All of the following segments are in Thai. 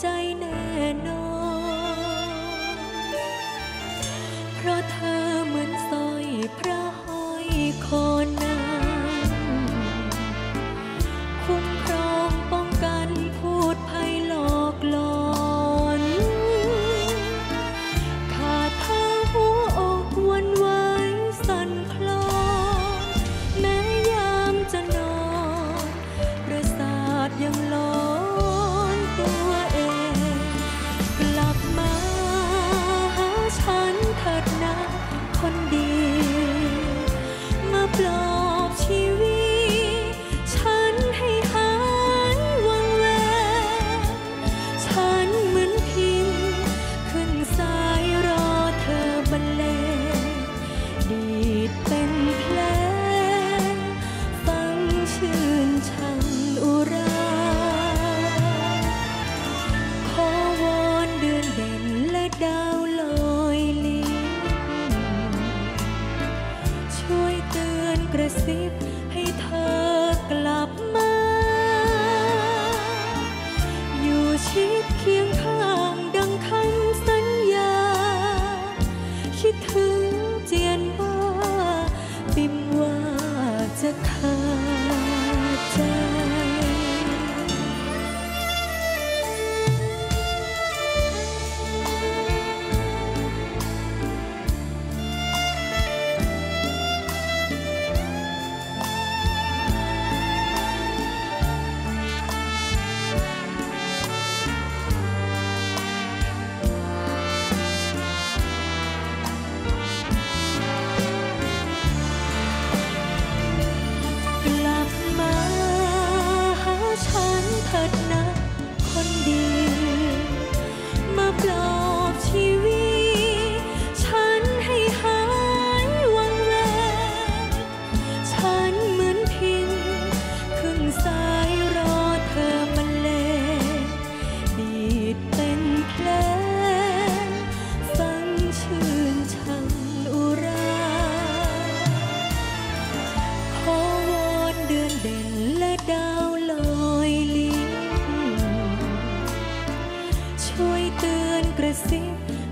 ใจแน่นอนเพราะเธอเหมือนสร้อยพระห้อยคอนั้นคุ้มครองป้องกันพูดภัยหลอกลอนขาดเธอหัวอกวันไหวสั่นคลอนแม้ยามจะนอนประสาทยังหลอนคนดีมาปลอบชีวิตฉันให้หายวังเวงฉันเหมือนพิมพ์ขึ้นสายรอเธอบรรเลงดีดเป็นเพลงฟังชื่นชังอุราขอวอนเดือนเด่นและดาวลอยลิช่วยเตือนกระซิบให้เธอกลับมาอยู่ชิดเคียงข้างดังคำสัญญาคิดถึงเจียนว่าปิ่มว่าจะขาดใจ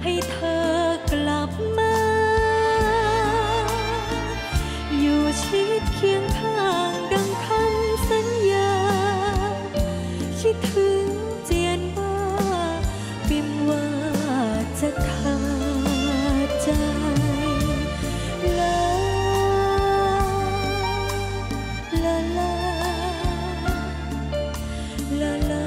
ให้เธอกลับมาอยู่ชิดเคียงข้างดังคำสัญญาคิดถึงเจียนว่าปิ่มว่าจะขาดใจลาลาลาลาลา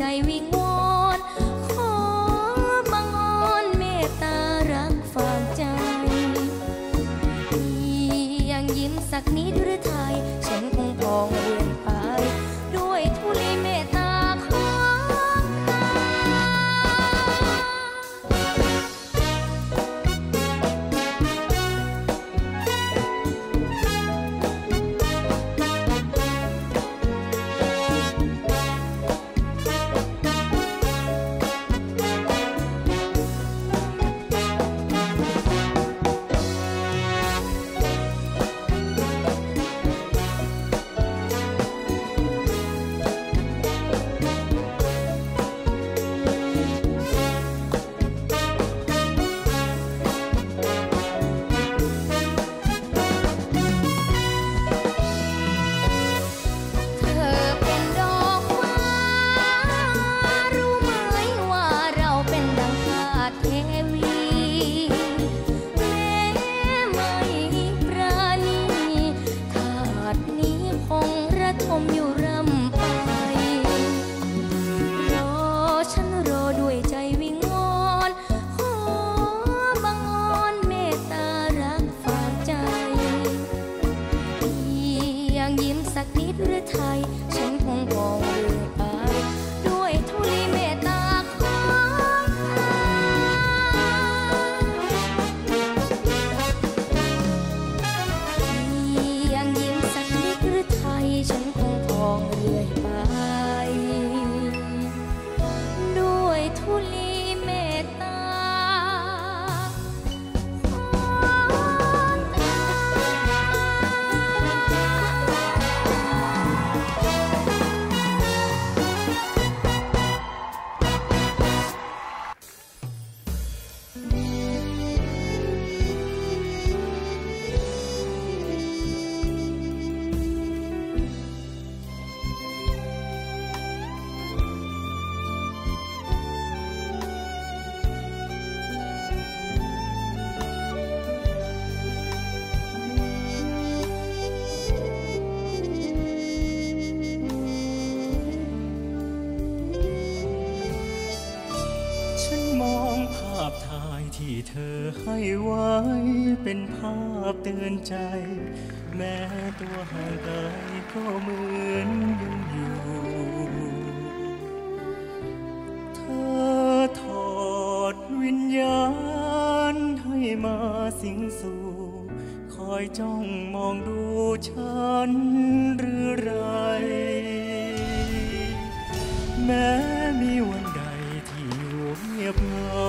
ใจวิงวอนขอบังอ่อน ที่เธอให้ไว้เป็นภาพเตือนใจแม้ตัวห่างไกลก็เหมือนยังอยู่เธอถอดวิญญาณให้มาสิงสู่คอยจ้องมองดูฉันหรือไรแม้มีวันใดที่อยู่เงียบเหงา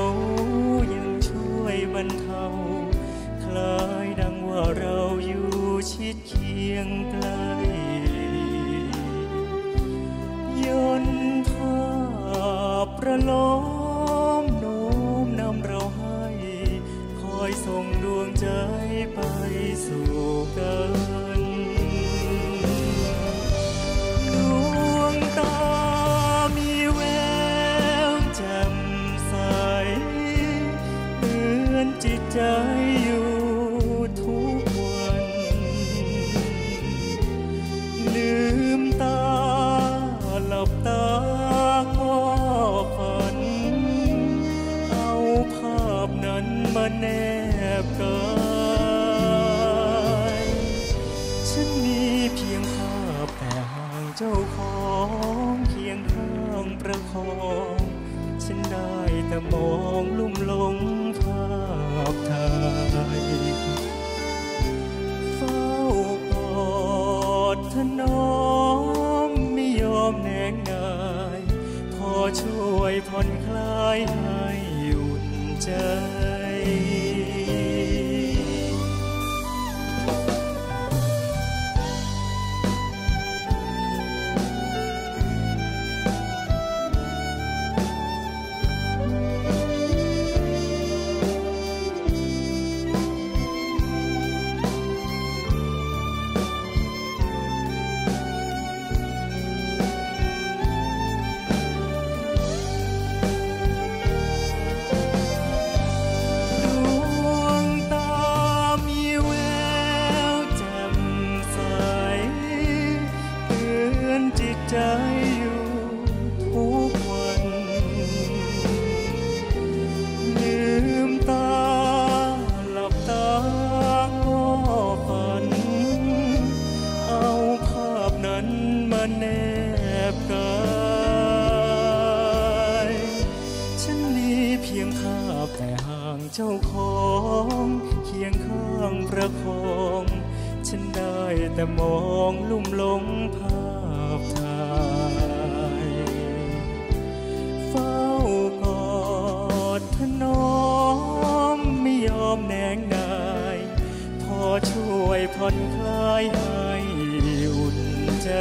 ยังช่วยบรรเทาคล้ายดังว่าเราอยู่ชิดเคียงไกลย้อนภาพประโลมโน้มนำเราให้คอยส่งดวงใจไปสู่กันดวงตามีแววแจ่มใสเหมือนจิตใจอยู่ทุกวันลืมตาหลับตาก็ฝันเอาภาพนั้นมาแนบกายฉันมีเพียงภาพแต่ห่างเจ้าของเคียงข้างประคองฉันได้แต่มองลุ่มหลงภาพถ่ายเฝ้ากอดถนอมไม่ยอมแหน่งนายพอช่วยผ่อนคลายให้อุ่นใจเจ้าของเคียงข้างประคองฉันได้แต่มองลุ่มหลงภาพถ่ายเฝ้ากอดถนอมไม่ยอมแหน่งนายพอช่วยผ่อนคลายให้อุ่นใจ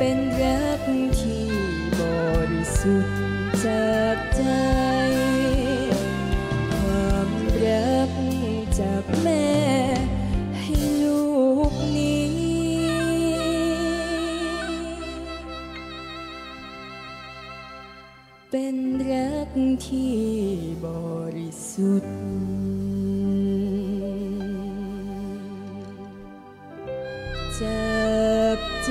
เป็นรักที่บริสุทธิ์จากใจความรักจากแม่ให้ลูกนี้เป็นรักที่บริสุทธิ์จากใจ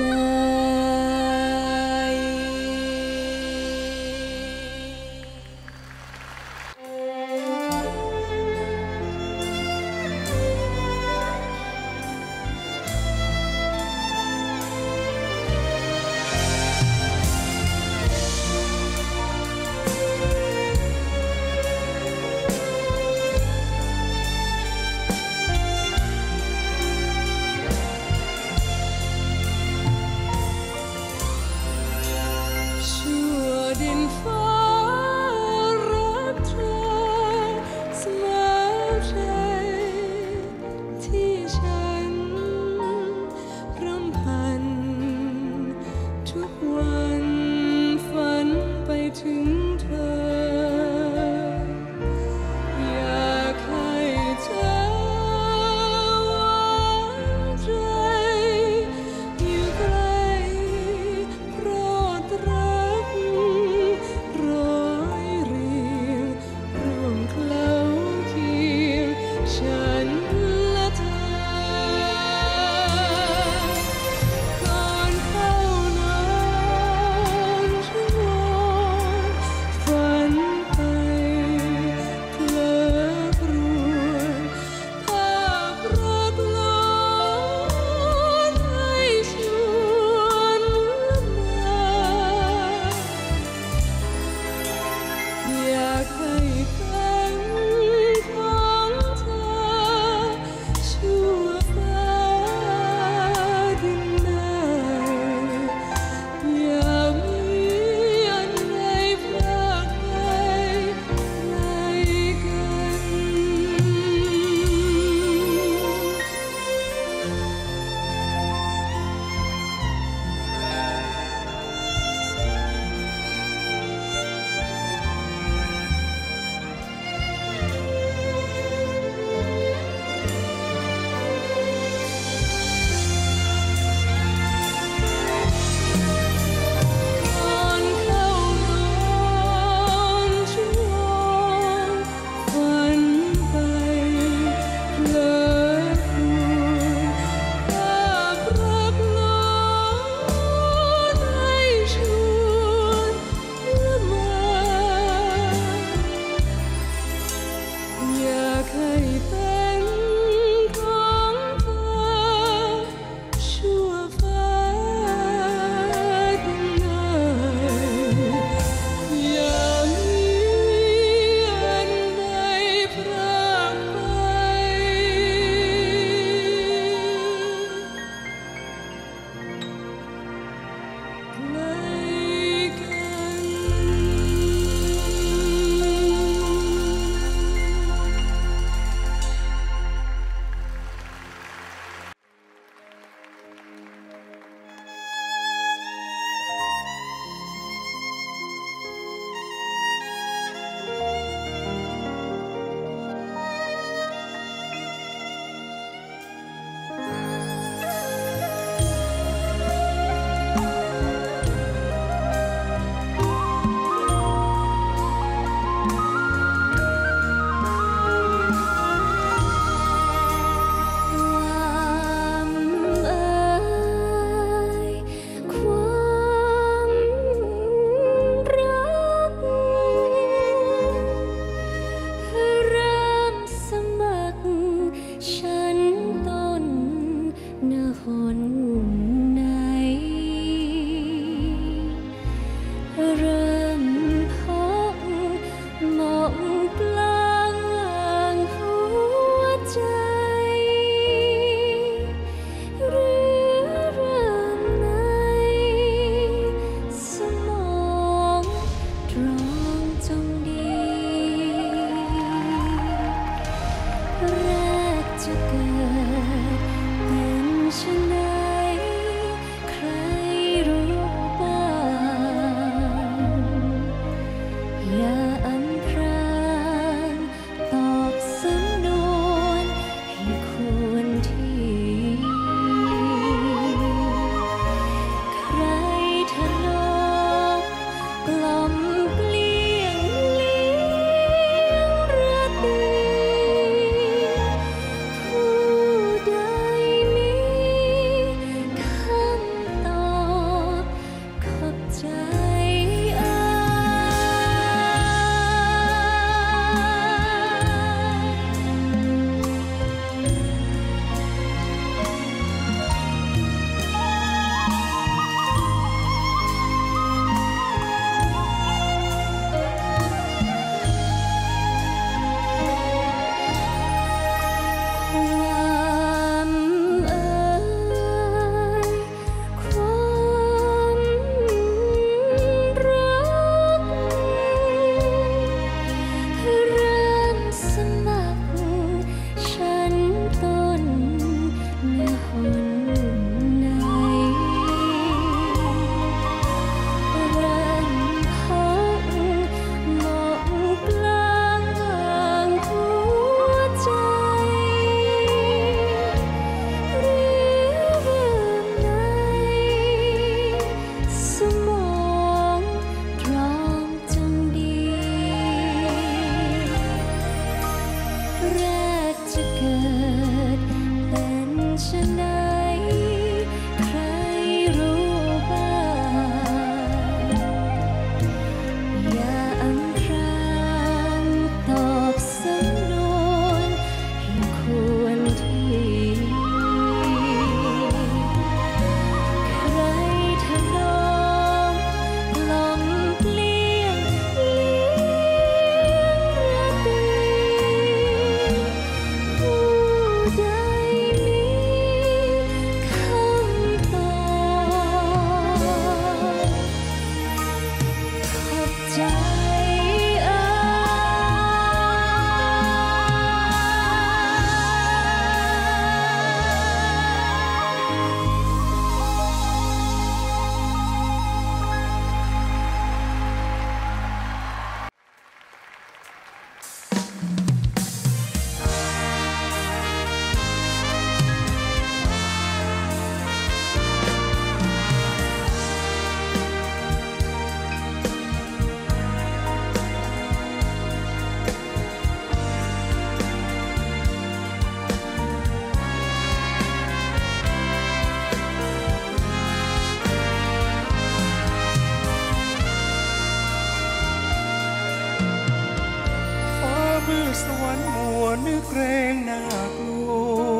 เกรงน่ากลั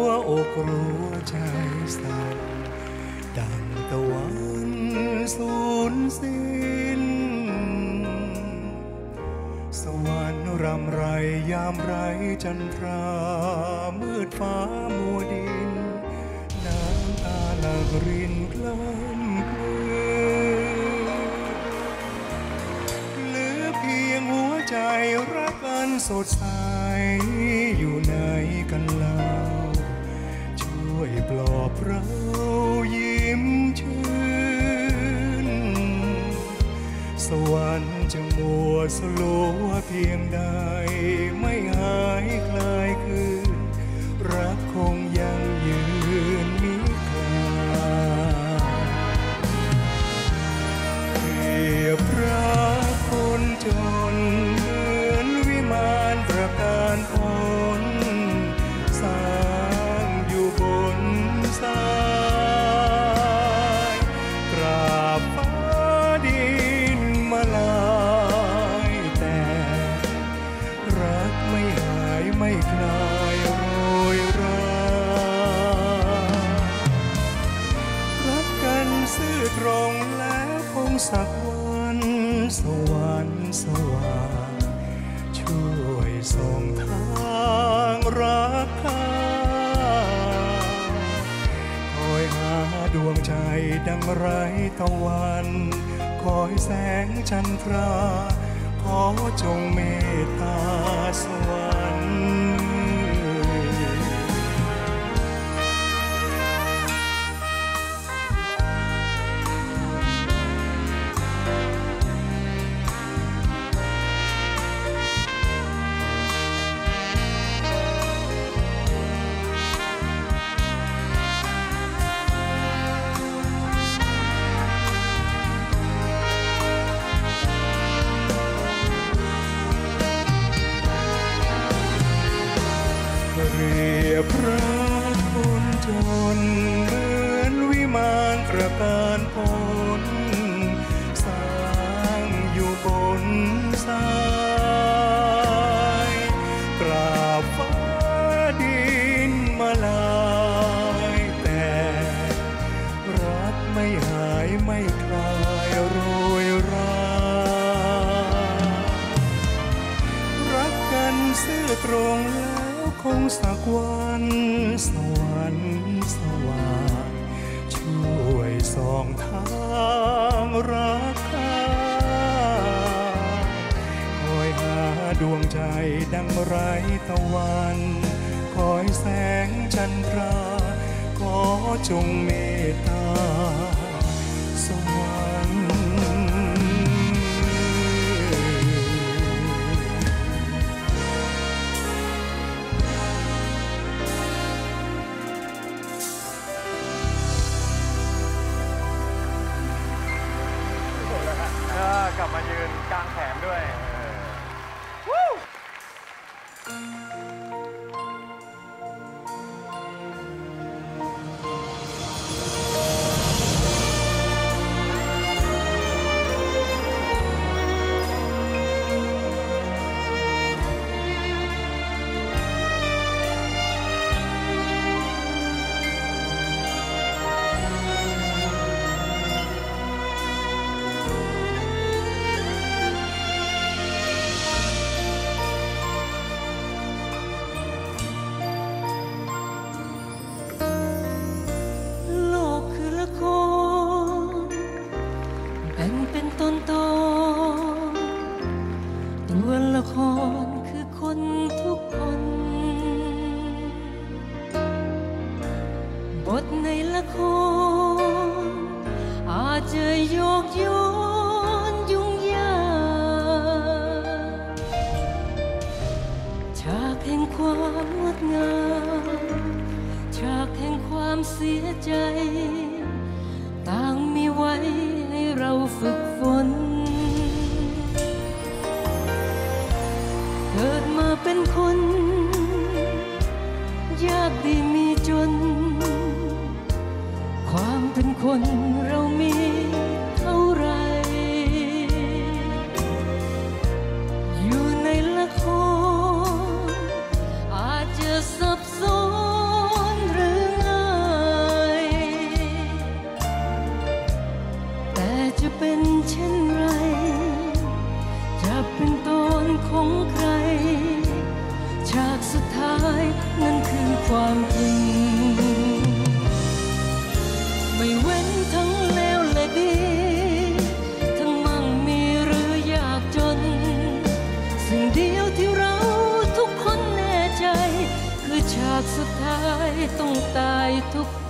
วอกกลัวใจสั่นดังตะวันสูญสิ้นสวรรค์รำไรยามไรจันทรามืดฟ้ามัวดินน้ำตาหลั่งรินกล้ำกลืนเหลือเพียงหัวใจรักกันสดใสอยู่ไหนกันเล่าช่วยปลอบเรายิ้มชื่นสวรรค์จะมัวสลัวเพียงใดไม่หายคลายคืนรักคงยังยืนมิคลายเปรียบรักคนจนเหมือนวิมานประการพลสร้างอยู่บนทรายตราบฟ้าดินมาลายแต่รักไม่หายไม่คลายโรยรารักกันซื่อตรงและคงสักวันสวรรค์สว่างช่วยส่งทางรักข้าคอยหาดวงใจดังไร้ตะวันคอยแสงจันทราขอจงเมตตาสวรรค์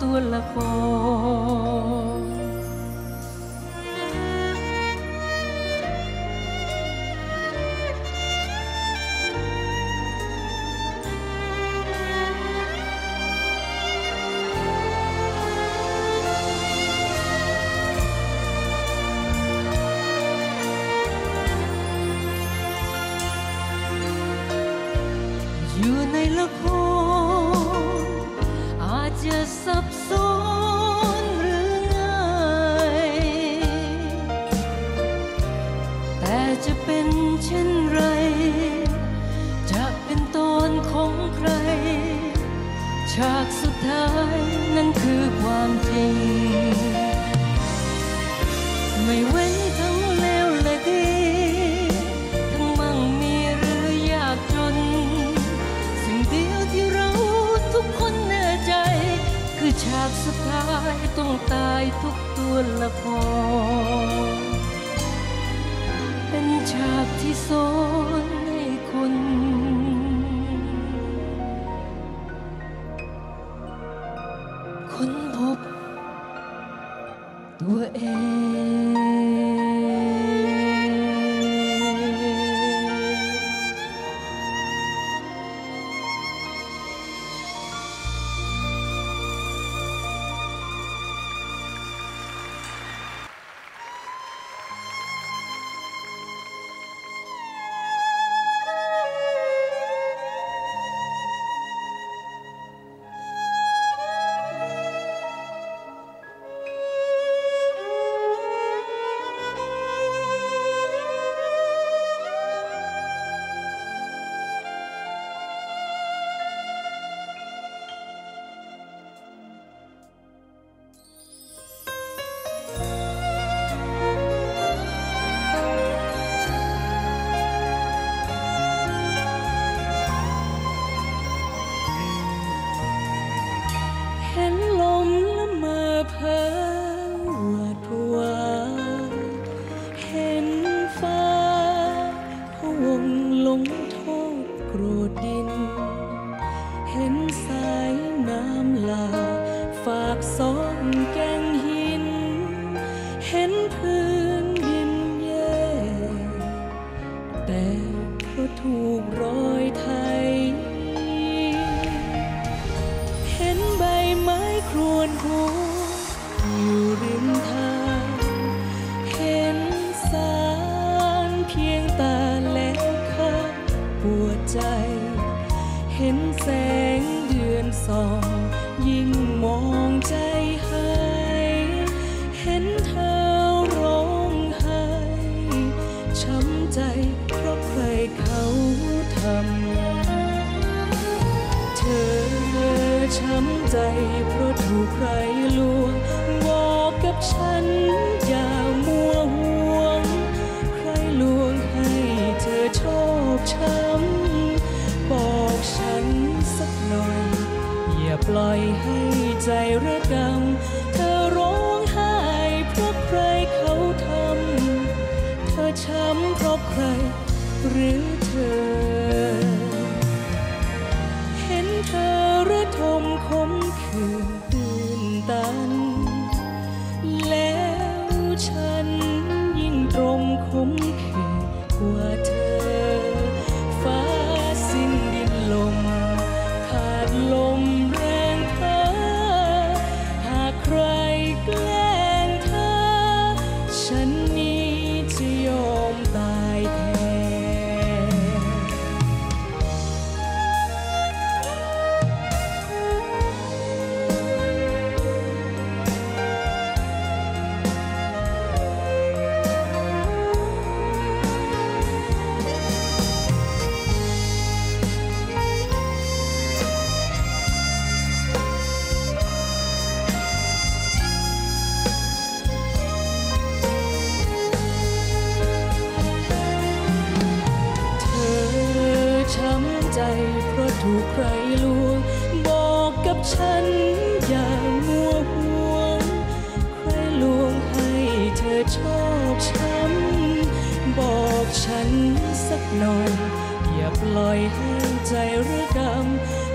ตัวละครอยู่ในละครอาจจะซับซ้อนหรือไงแต่จะเป็นเช่นไรจะเป็นตอนของใครฉากสุดท้ายนั้นคือความจริงไม่เว้นทั้งเลวและดีทั้งมั่งมีหรือยากจนฉากสุดท้ายต้องตายทุกตัวละครเป็นฉากที่ซ่อนให้คนค้นพบตัวเอง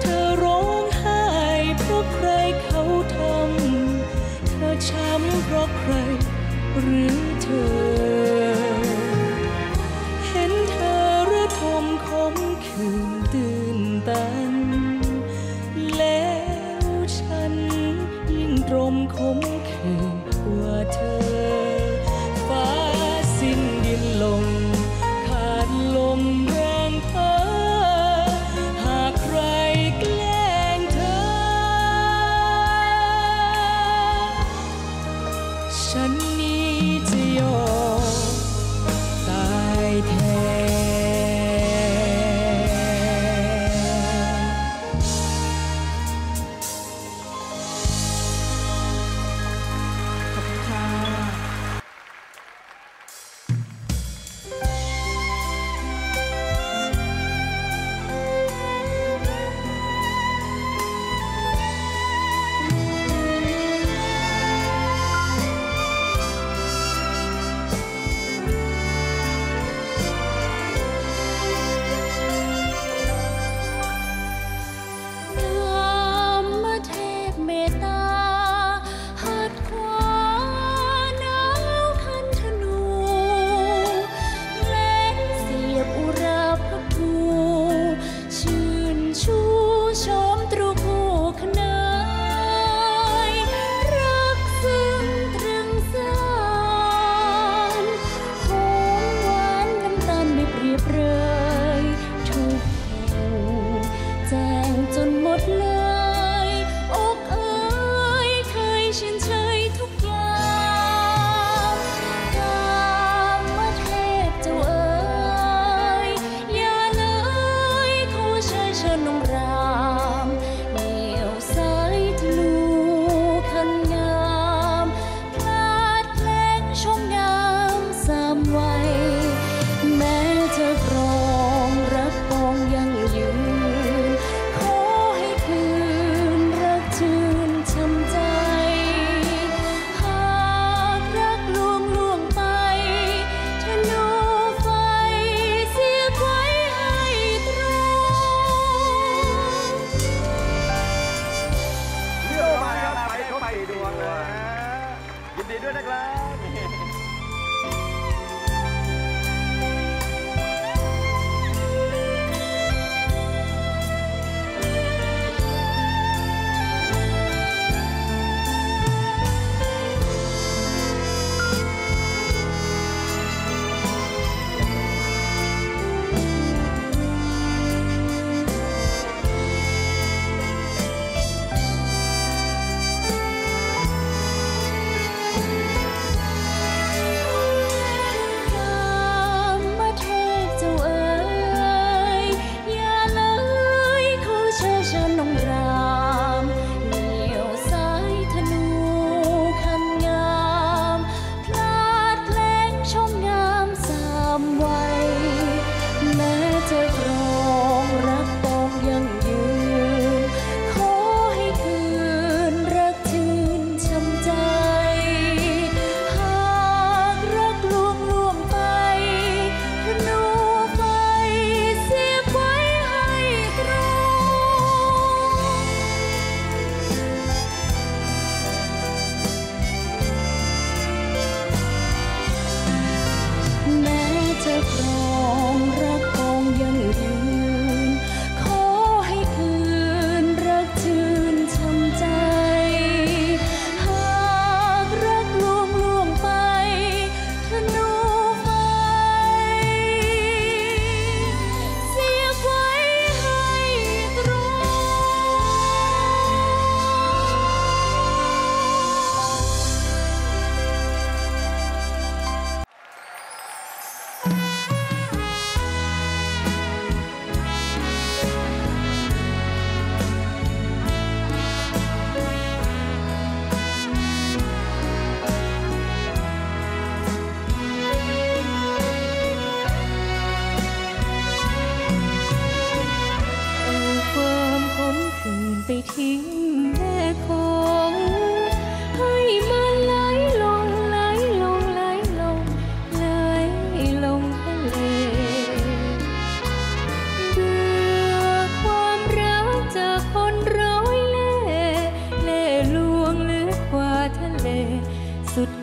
เธอร้องไห้เพราะใครเขาทำ ใครหรือเธอเห็นเธอระทมคมคืนตื่นตันแล้วฉันยิ่งตรมคมคืนกว่าเธอฟ้าสิ้นดินลงขาดลมแรงเพ้อหากใครแกล้งเธอฉันนี้จะยอมตายแทนขอบคุณค่ะ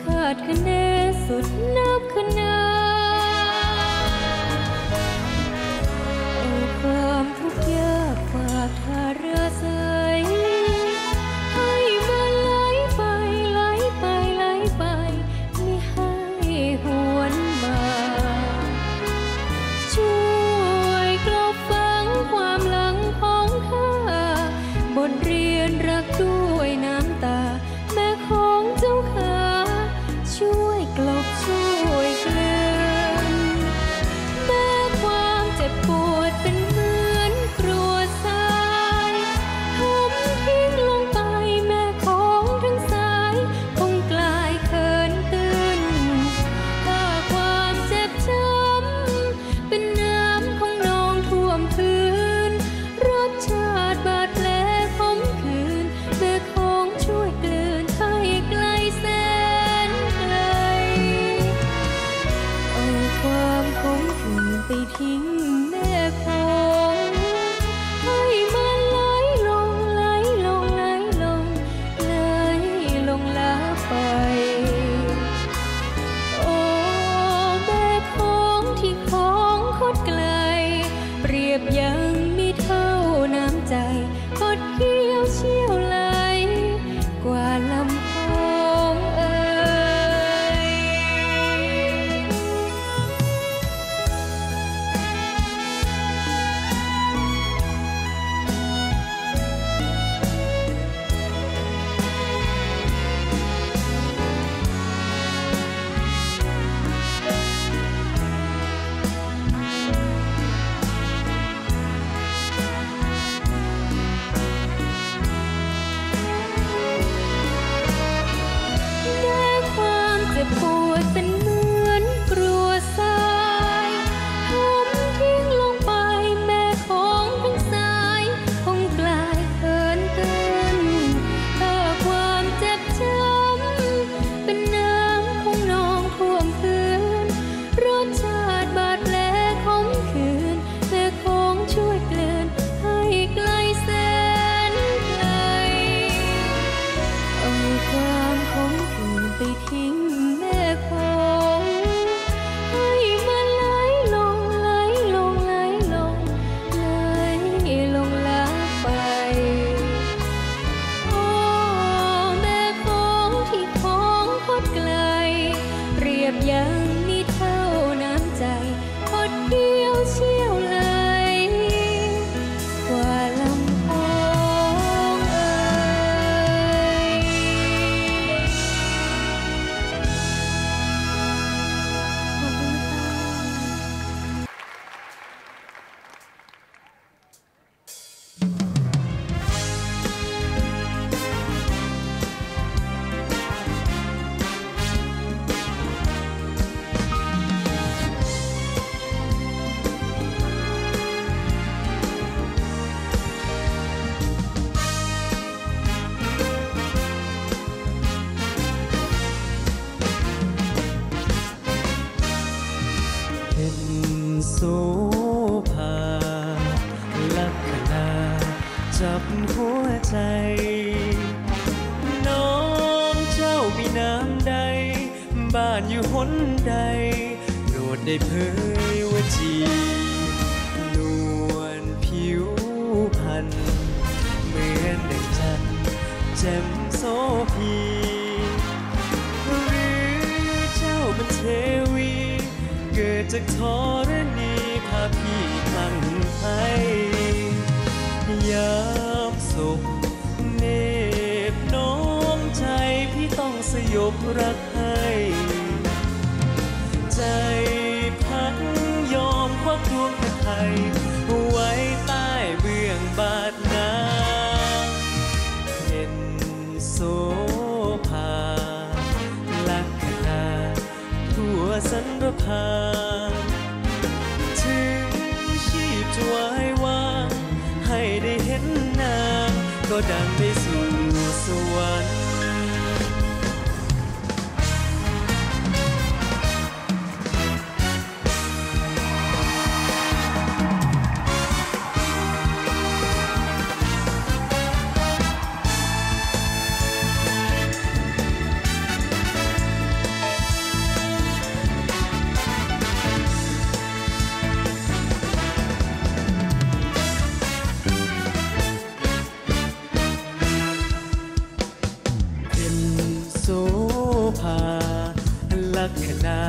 ลักนา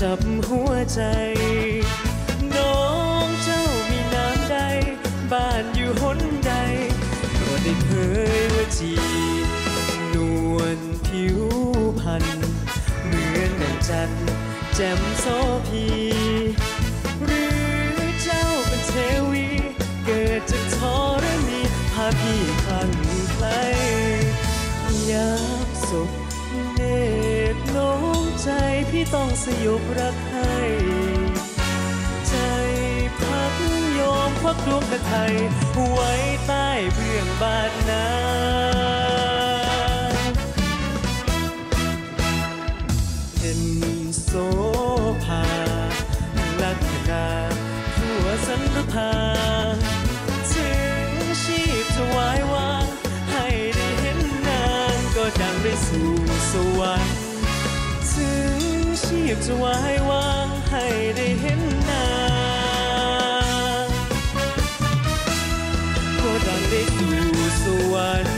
จับหัวใจน้องเจ้ามีน้ำใดบ้านอยู่หนใดก็ได้เผยว่าจีนวลผิวพรรณเหมือนดังจันทร์แจ่มโสพีหรือเจ้าเป็นเทวีเกิดจากธรณีพาพี่ขันไกลยามสุขเนตรน้องใจพี่ต้องสยบรักให้ใจพักยอมควักดวงตาไทยไว้ใต้เบื้องบานน้ำเพ็ญโสภาลักนาผัวสันพาถึงชีพจะวายวางให้ได้เห็นนางก็ดังได้สู่สวรรค์ถึงชีพจะวายวางให้ได้เห็นนางก็ดังได้สู่สวรรค์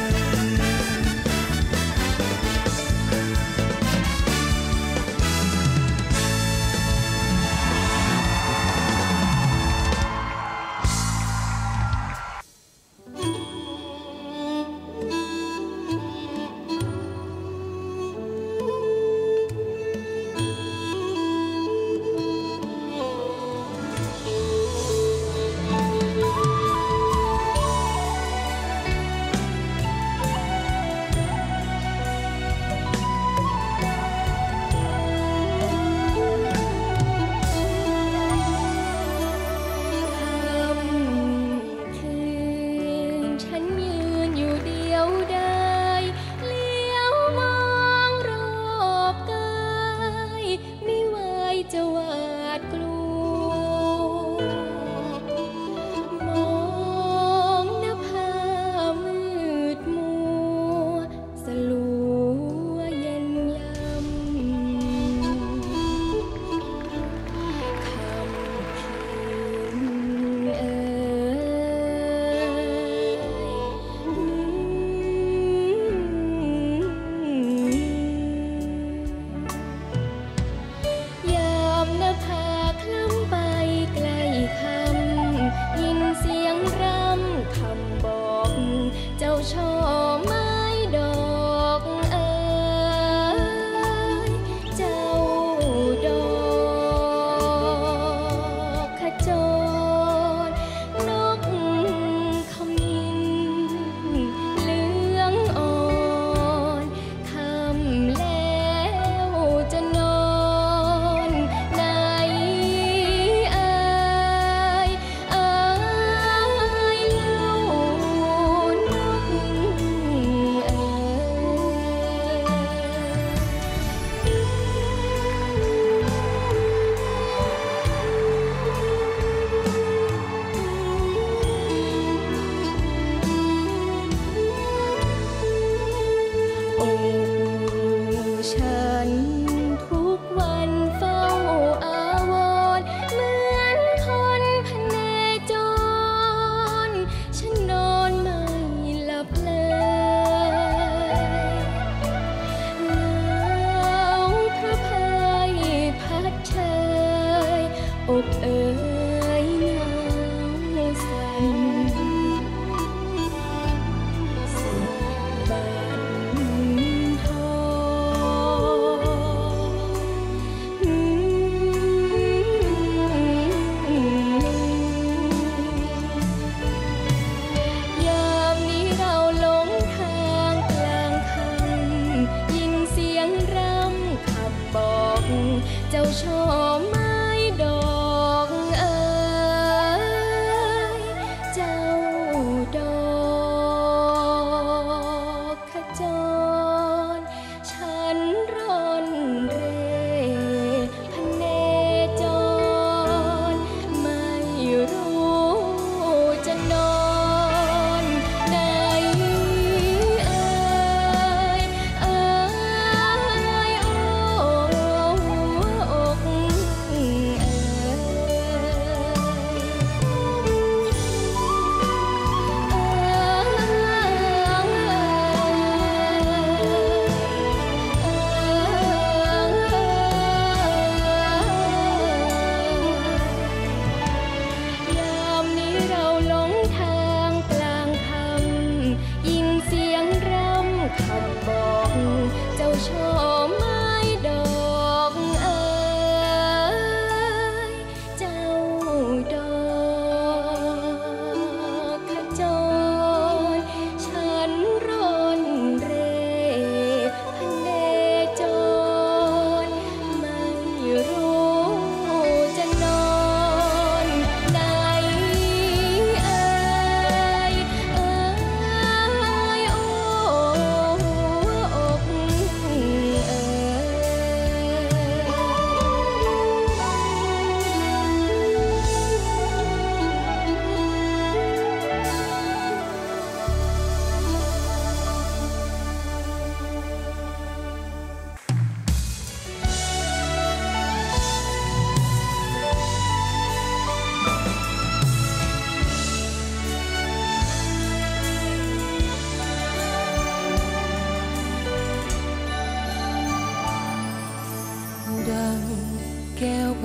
ท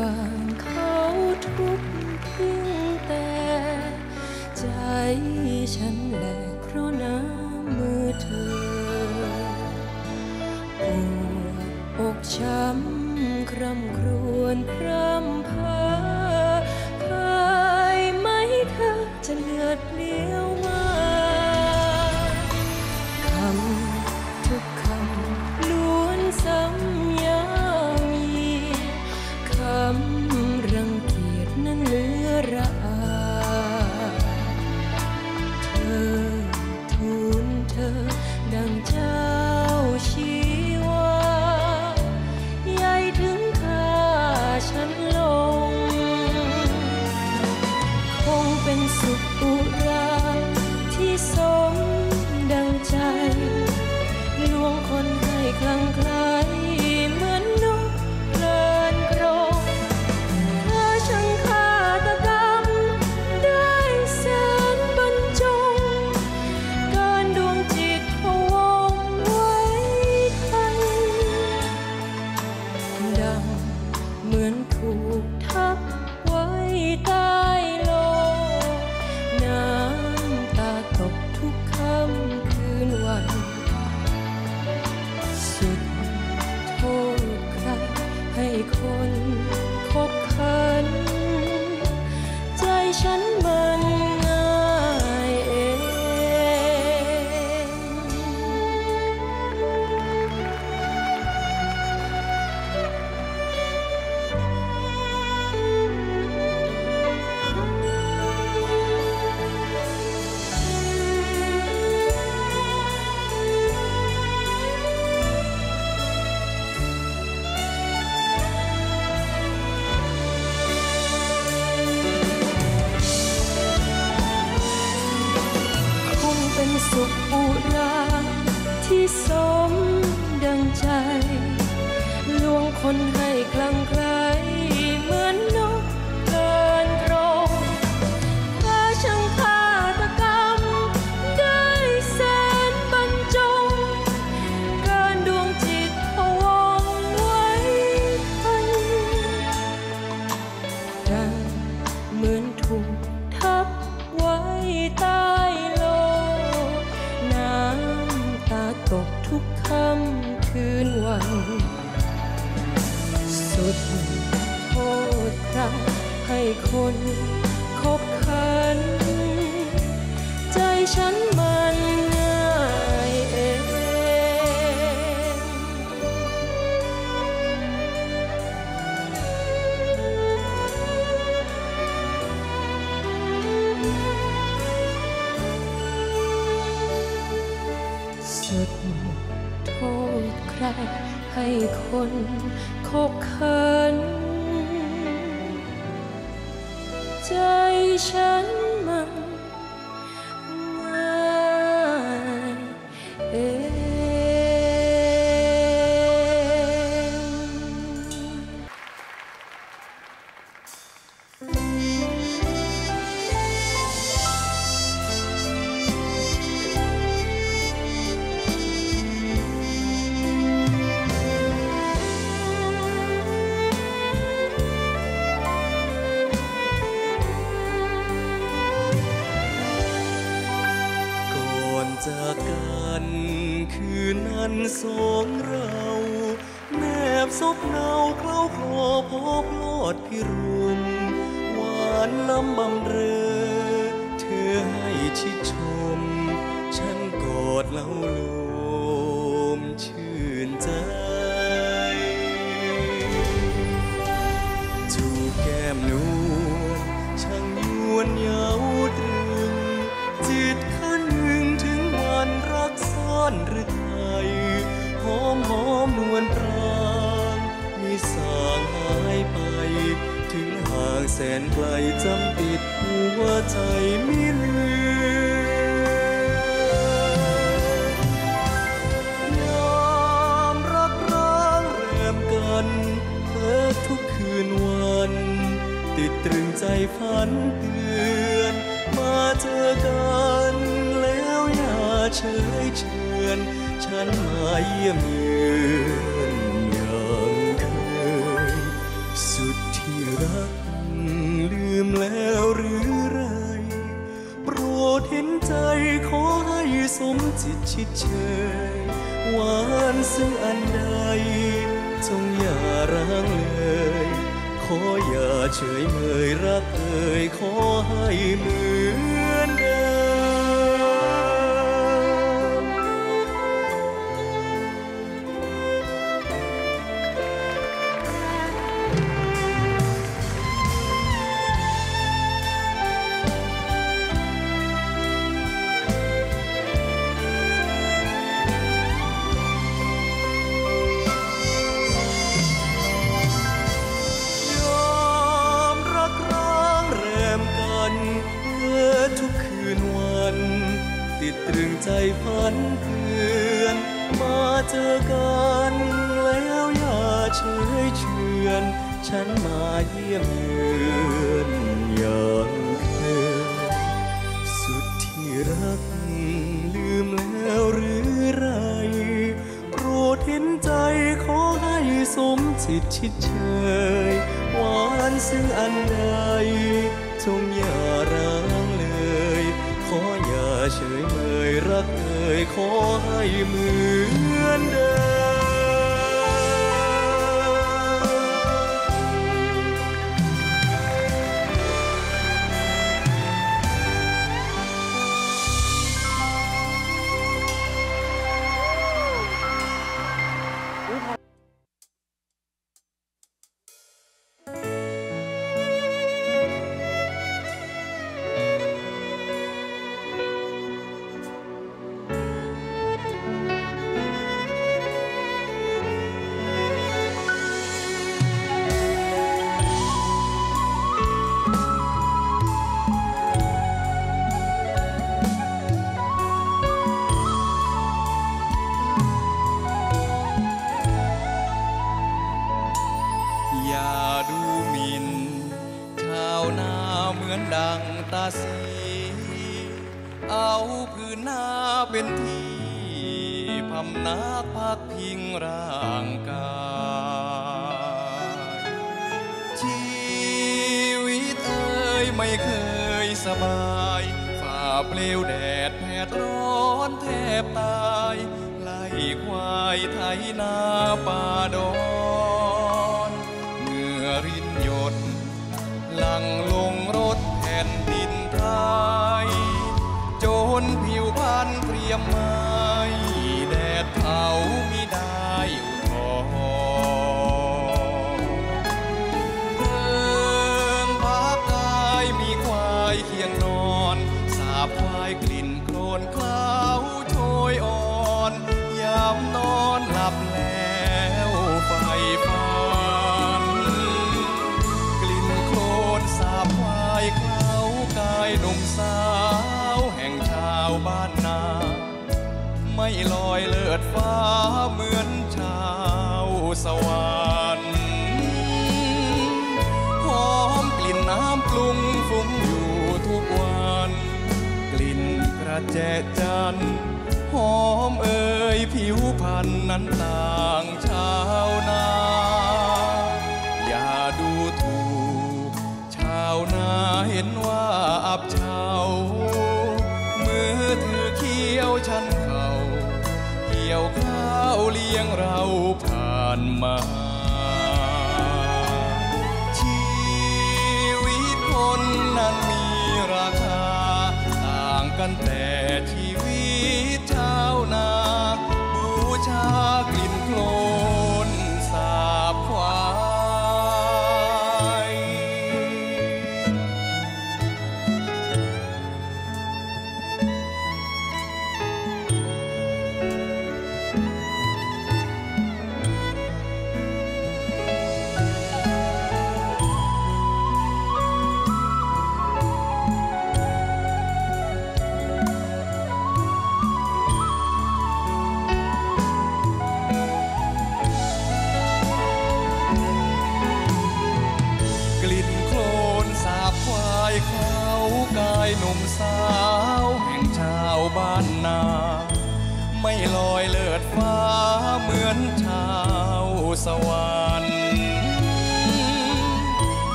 ี่ trời oán xứng anh đây trong nhà ráng lời khó giờ trời người ra thời khó hay mướn đêmแจจัน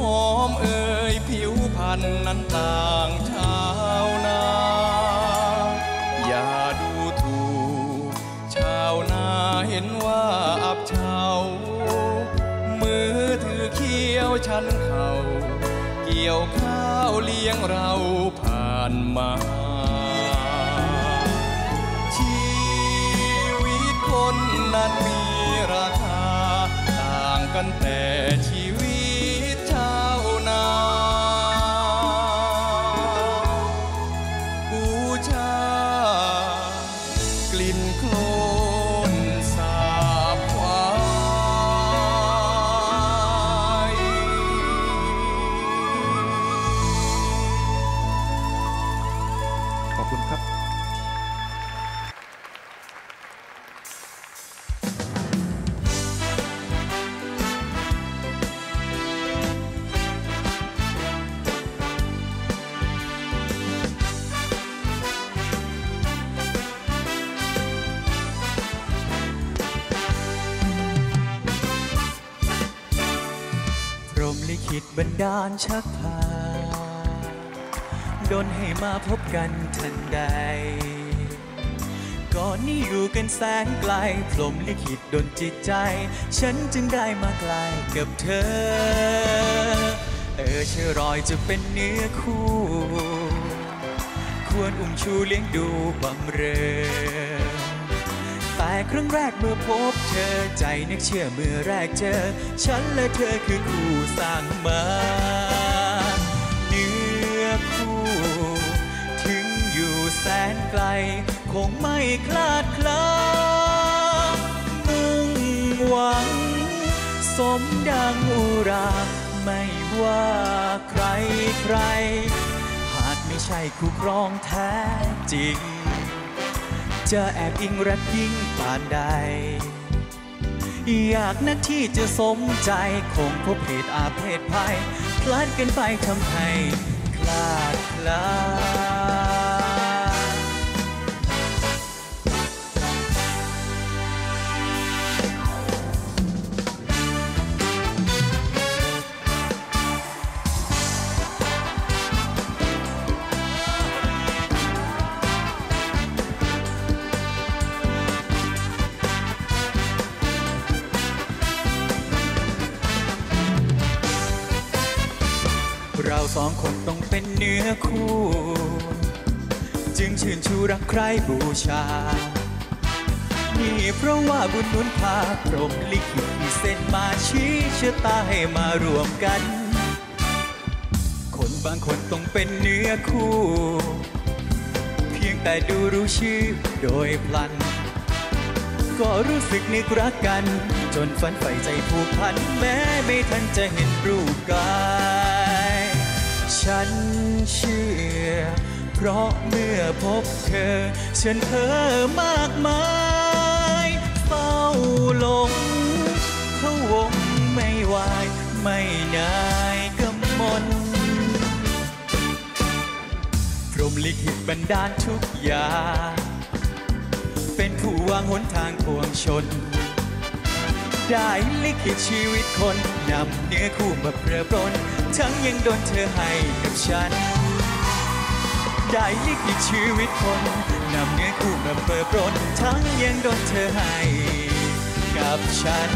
หอม มเอ่ยผิวพรรณนั้นต่างชาวนาอย่าดูถูกชาวนาเห็นว่าอับเฉามือถือเขี้ยวชันเข่าเกี่ยวข้าวเลี้ยงเราผ่านมาชีวิตคนนั้นมีราคาต่างกันแต่ชีวิตชาวนาบูชากลิ่นโคลนสาบควายขอบคุณครับบันดาลชักพาดลให้มาพบกันทันใดก่อนนี้อยู่กันแสนไกลพรหมลิขิตดลจิตใจฉันจึงได้มาใกล้กับเธอเชื่อรอยจะเป็นเนื้อคู่ควรอุ้มชูเลี้ยงดูบำเรอแต่ครั้งแรกเมื่อพบเธอใจนึกเชื่อเมื่อแรกเจอฉันและเธอคือคู่สร้างมาเนื้อคู่ถึงอยู่แสนไกลคงไม่คลาดคลามุ่งหวังสมดังอุราไม่ว่าใครใครหากไม่ใช่คู่ครองแท้จริงจะแอบอิงรักยิ่งปานใดอยากนักที่จะสมใจคงพบเหตุอาเพศภัยพลาดกันไปทำให้คลาดคลาสองคนต้องเป็นเนื้อคู่จึงชื่นชูรักใคร่บูชานี่เพราะว่าบุญหนุนพาพรหมลิขิตมีเส้นมาชี้ชะตาให้มารวมกันคนบางคนต้องเป็นเนื้อคู่เพียงแต่ดูรู้ชื่อโดยพลันก็รู้สึกนึกรักกันจนฝันใฝ่ใจผูกพันแม้ไม่ทันจะเห็นรูปกายฉันเชื่อเพราะเมื่อพบเธอฉันเพ้อมากมายเฝ้าหลงเข้าวงไม่วายไม่นายกำมลพรหมลิขิตบันดาลทุกอย่างเป็นผู้วางหนทางปวงชนได้ลิขิตชีวิตคนนำเนื้อคู่มาเปรอะปรนทั้งยังโดนเธอให้กับฉันได้ลิขิตชีวิตคนนำเนื้อคู่มาเปรอะปรนทั้งยังโดนเธอให้กับฉัน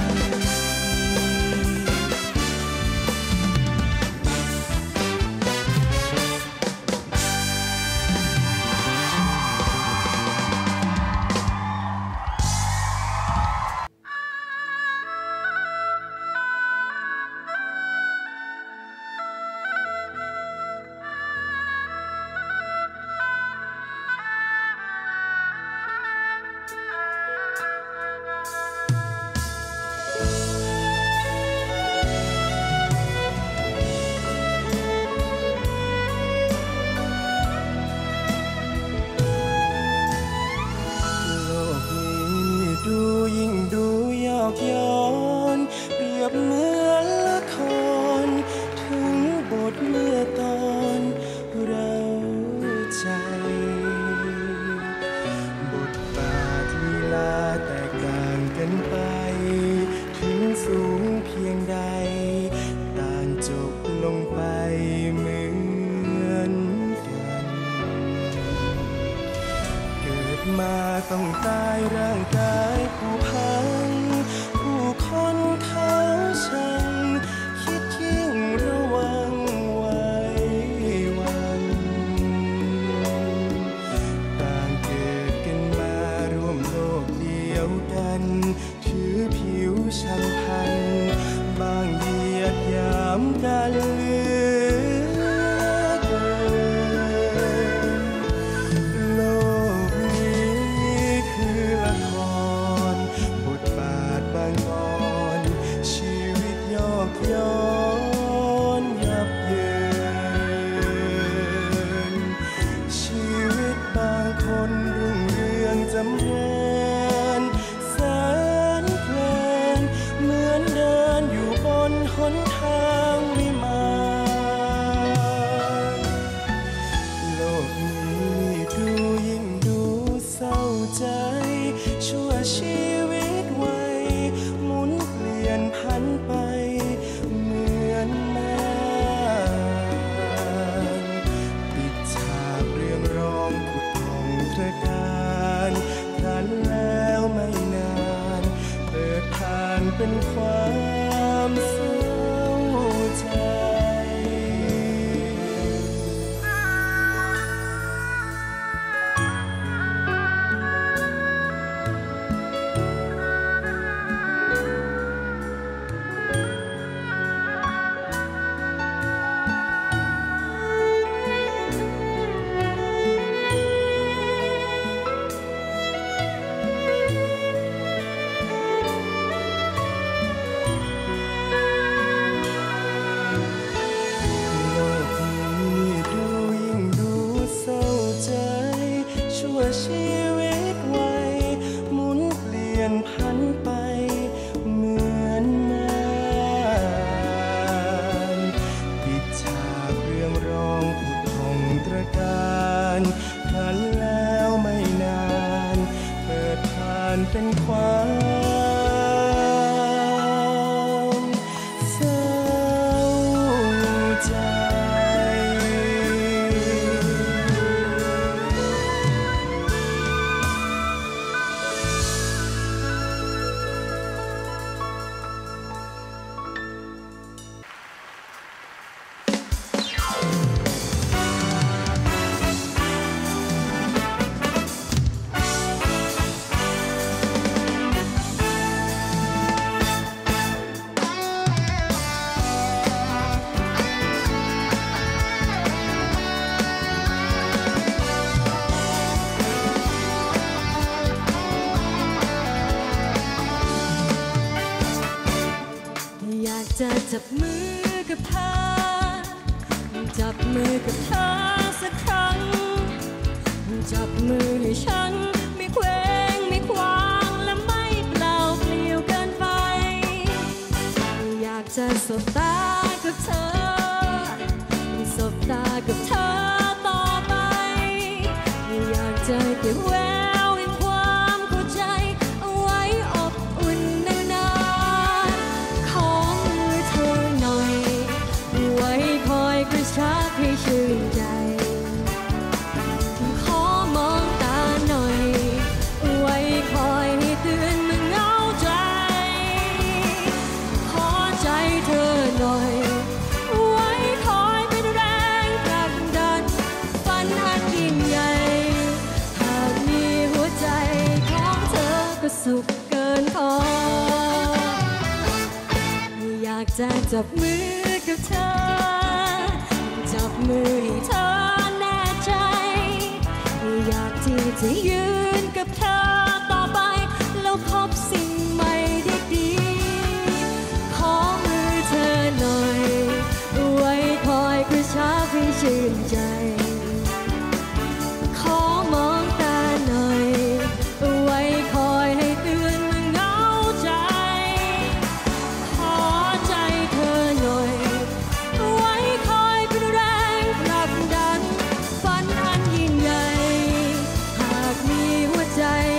Jai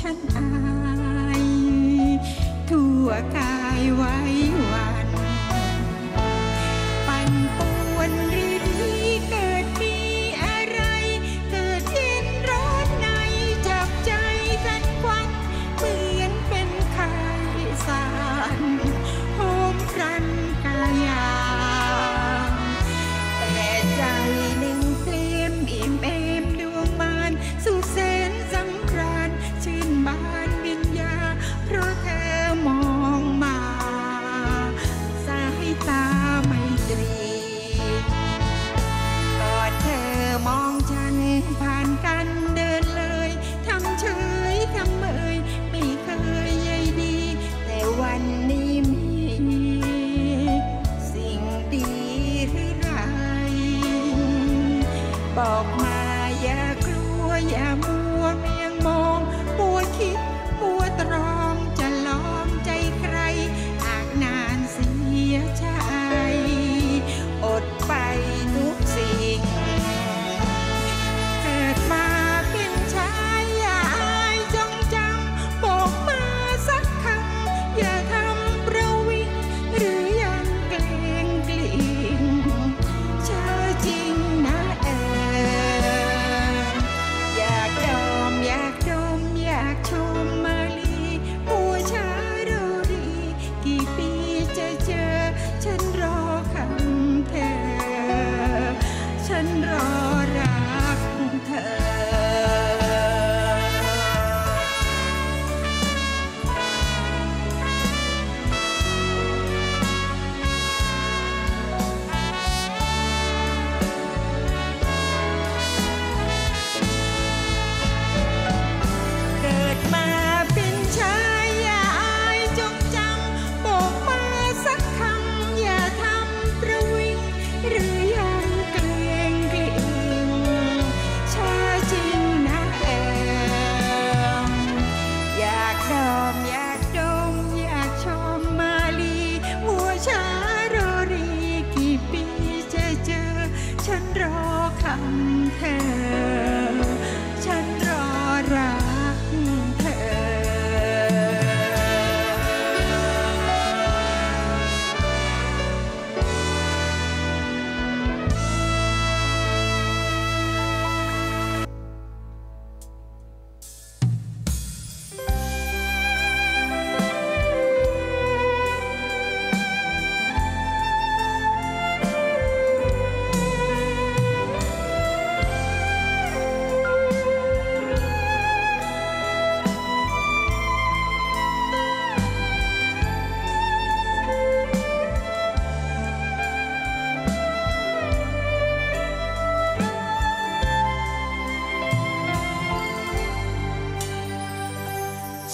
ฉันอายทั่วกายไว้วันปั่นป่วนรีดีเกิดมีอะไรเกิดเย็นร้อนในจับใจสั่นควันเหมือนเป็นไข้สารโหมครันกายามแต่ใจหนึ่งเปลี่ยนอิ่มเอมดวงมานสู่เส้นสำราญชื่นบานวิญญาเพราะเธอมองมาสายตาไม่ตรีกอดเธอมองฉันผ่านกันเดินเลยทำเฉยทำเมยไม่เคยใยดีแต่วันนี้มีสิ่งดีหรือไรบอกมาอย่ากลัวอย่ามัวเมียงมองมัวคิดมัวตรองจะล้อมใจใครหากนานเสียใจอดไปทุกสิ่งเกิดมาเป็นชายอย่าอายจงจำบอกมาสักคำอย่าทำระวิงหรือยังเกรงกลิ่นเชื่อจริงนะเอออยากดมอยากดมอยากชมมาลีมัวช้าเราดีกี่ปีจะเจอฉันรอคำเธอฉันรอรักเธอเกิดมาเป็นชายอย่าอายจงจำบอกมาสักคำอย่าทำประวิงหรือยังเกรงกลิ่นชาจริงนะเอออยากดมอยากดมอยากชมมาลีมัวช้าโรรีกี่ปีจะเจอฉันรอคำเธอฉันรอรักเธอ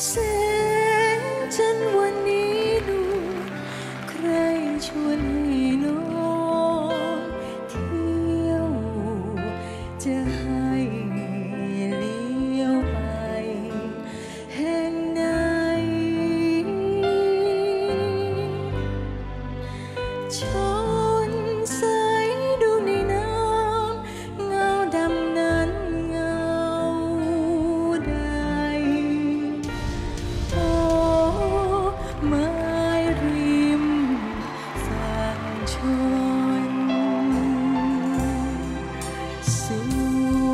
แสงจันทร์วันนี้ดูใครชวนให้น้องเที่ยวจะให้เลี้ยวไปแห่งไหนช้อนใสดูในน้ำเงาดำนั้นเงาใดโอ้ไม้ริมฝั่งชนสว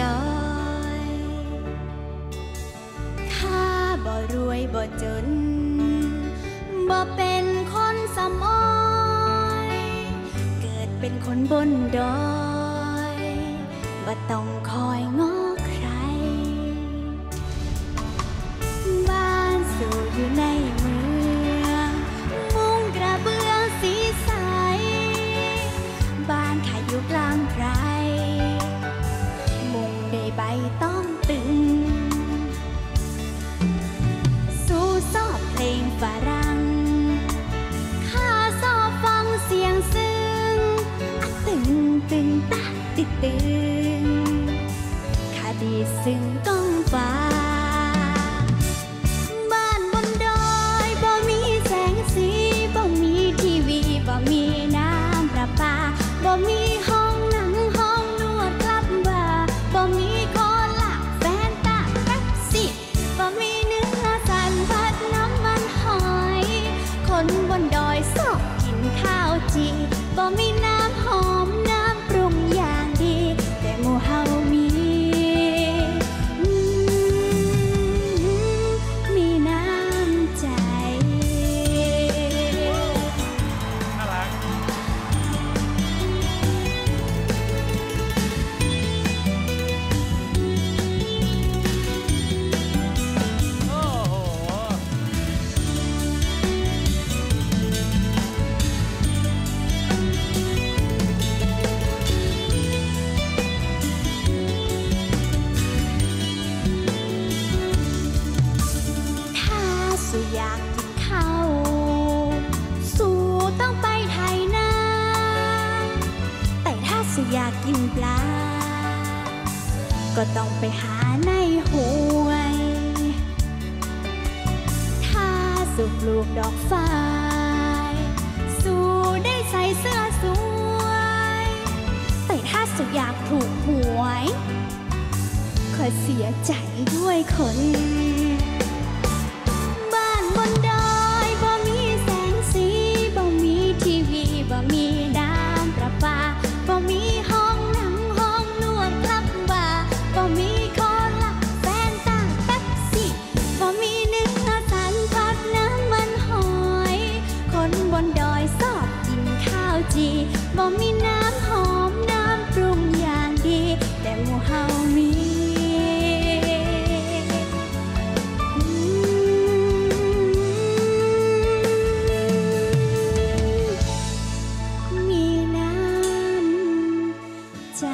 đờiข้าบ่รวยบ่จนบ่เป็นคนสำอ้อยเกิดเป็นคนบนดอยบ่ต้องคอยง้อใครบ้านสู่อยู่ในเมืองมุงกระเบื้องสีใสบ้านข้าอยู่กลางไพรมุงได้ใบต้องตึงสู้ซอบเพลงฝรั่งข้าซอบฟังเสียงซึ้งตึงตึงตาติดตึงข้าดีซึ้งก้องฟ้าบ้านบนดอยบ่มีแสงสีบ่มีทีวีบ่มีน้ำประปาบ่มีห้องหนังห้องนวดคลับบ่าบ่มีโคลาแฟนตาแป๊บซี่บ่มีเนื้อสันผัดน้ำมันหอยคนบนดอยชอบกินข้าวจีบ่มีน้ำหอมน้ำปรุงอย่างดีแต่หมู่เฮามีน้ำใจน่ารักโอ้โหถ้าสู่อยากกินข้าวสู่ต้องไปไถนาแต่ถ้าสู่อยากกินปลาก็ต้องไปหาในห้วยถ้าสู่ปลูกดอกฝ้ายสู่ได้ใส่เสื้อสวยแต่ถ้าสู่อยากถูกหวยขอเสียใจด้วยคนบ้านบนดอยบ่มีแสงสีบ่มีทีวีบ่มีน้ำประปาบ่มีห้องหนังห้องนวดคลับบ่าบ่มีโคลาแฟนตาแป๊บซี่บ่มีเนื้อสันผัดน้ำมันหอยคนบนดอยชอบกินข้าวจีบ่มีน้ำหอมน้ำปรุงอย่างดีแต่หมู่เฮามีน้ำใจ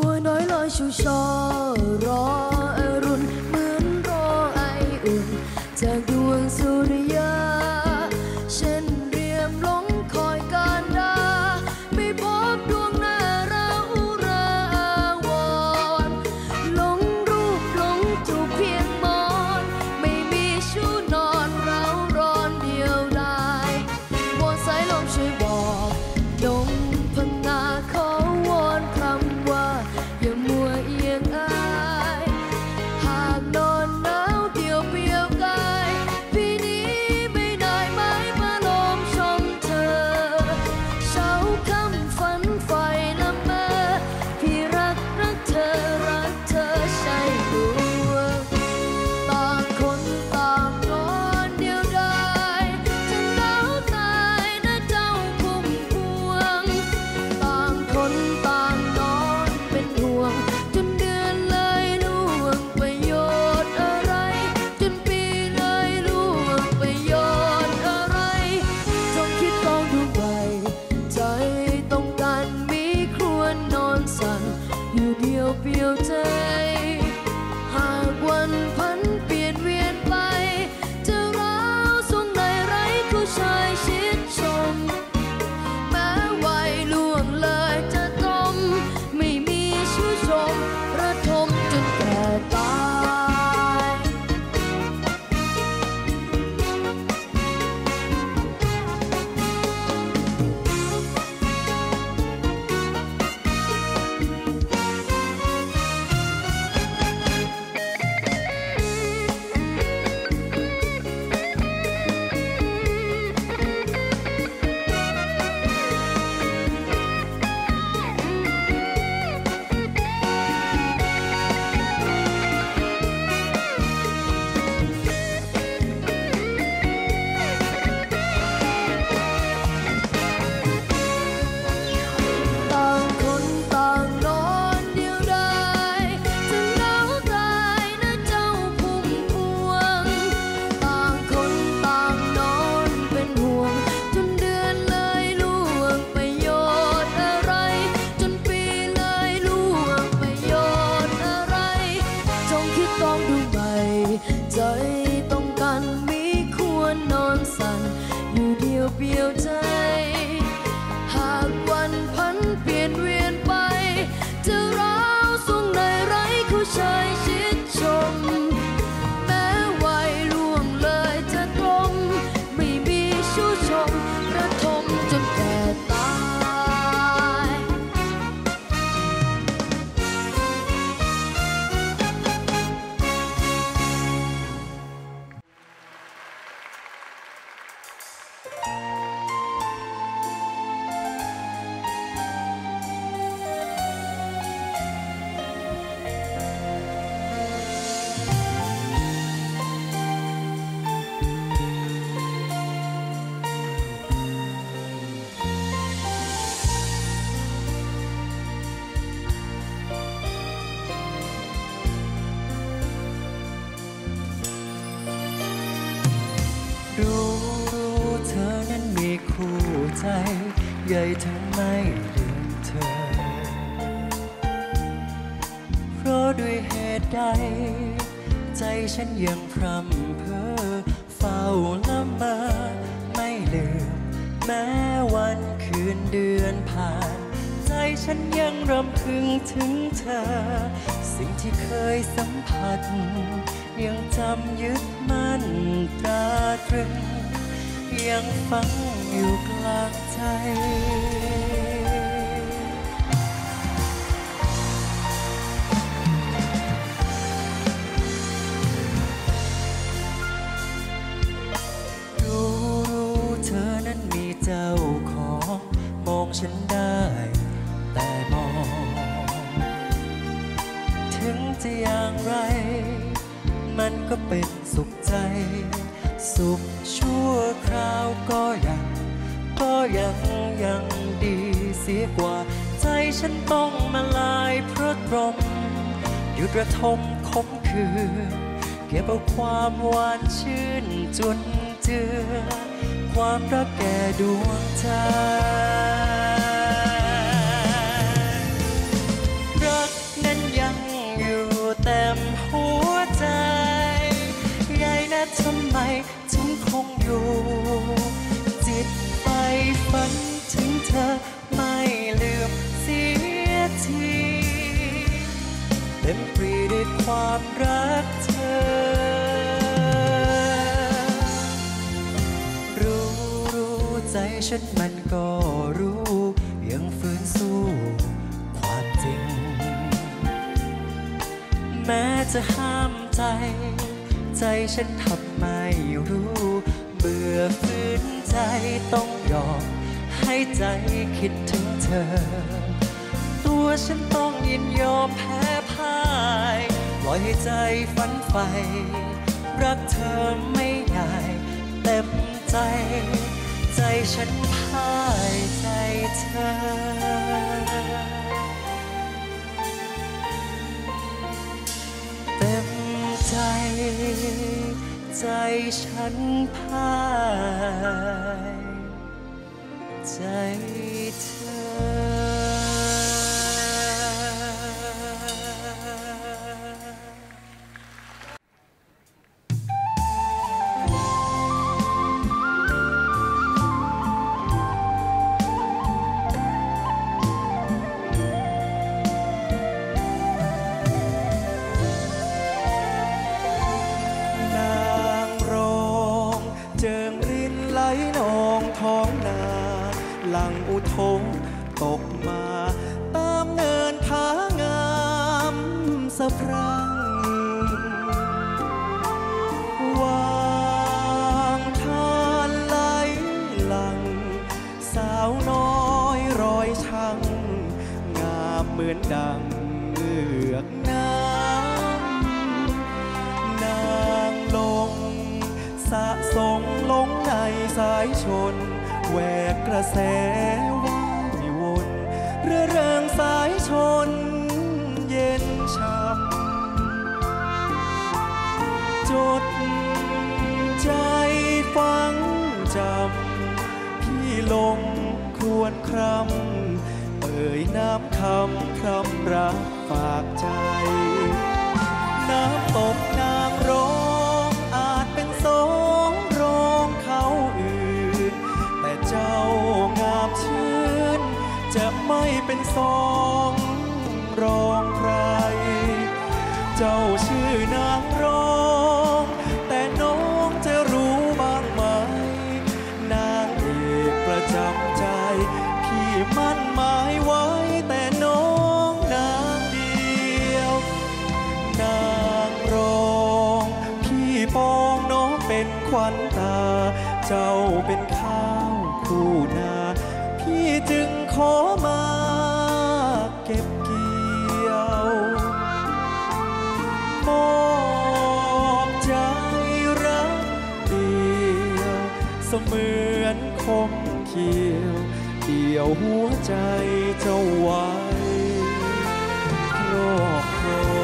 บัวน้อยลอยชูชอรออรุณเหมือนรอไออุ่นจากดวงสุริยาฉันเรียมหลงคอยการราไม่พบดวงหน้าราอุราวอนหลงรูปหลงจูบเพียงมอนไม่มีชู้นอนเราร้อนเดียวดายวอนสายลมช่วยบอกดงพังงาขอวอนคำว่าอย่ามัวเอียงอายหากนอนหนาวเดียวเปลี่ยวกายพี่นี้ไม่ได้ไหมมาลมชมเธอเช้าค่ำฝันไฟละเมอพี่รักเธอรักเธอใช่ดวงต่างคนต่างนอนเดียวดายจะเหงาตายนะเจ้าพุ่มพวง ต่างคนต่างนอนเป็นห่วงจนเดือนเลยล่วงประโยชน์อะไรจนปีเลยล่วงประโยชน์อะไรจงคิดลองดูไปใจต้องการมีครวญนอนสั่นอยู่เดียวเปลี่ยวใจ หากวันพันเปลี่ยนเวียนไป จะร้าวสวงในไร้ผู้ชายชิดชม แม้วัยล่วงเลยจะตมไม่มีชู Hãy subscribe สองรองใครเจ้าชื่อนางรองแต่น้องจะรู้บ้างไหมนางเอกประจำใจพี่มั่นหมายไว้แต่น้องนางเดียวนางรองพี่ปองน้องเป็นขวัญตาเจ้าเป็นข้าวคู่นาพี่จึงขอมาเก็บเกี่ยวมอบใจรักเดียวเสมือนคมเขียวเกี่ยวหัวใจเจ้าไว้รอบครอง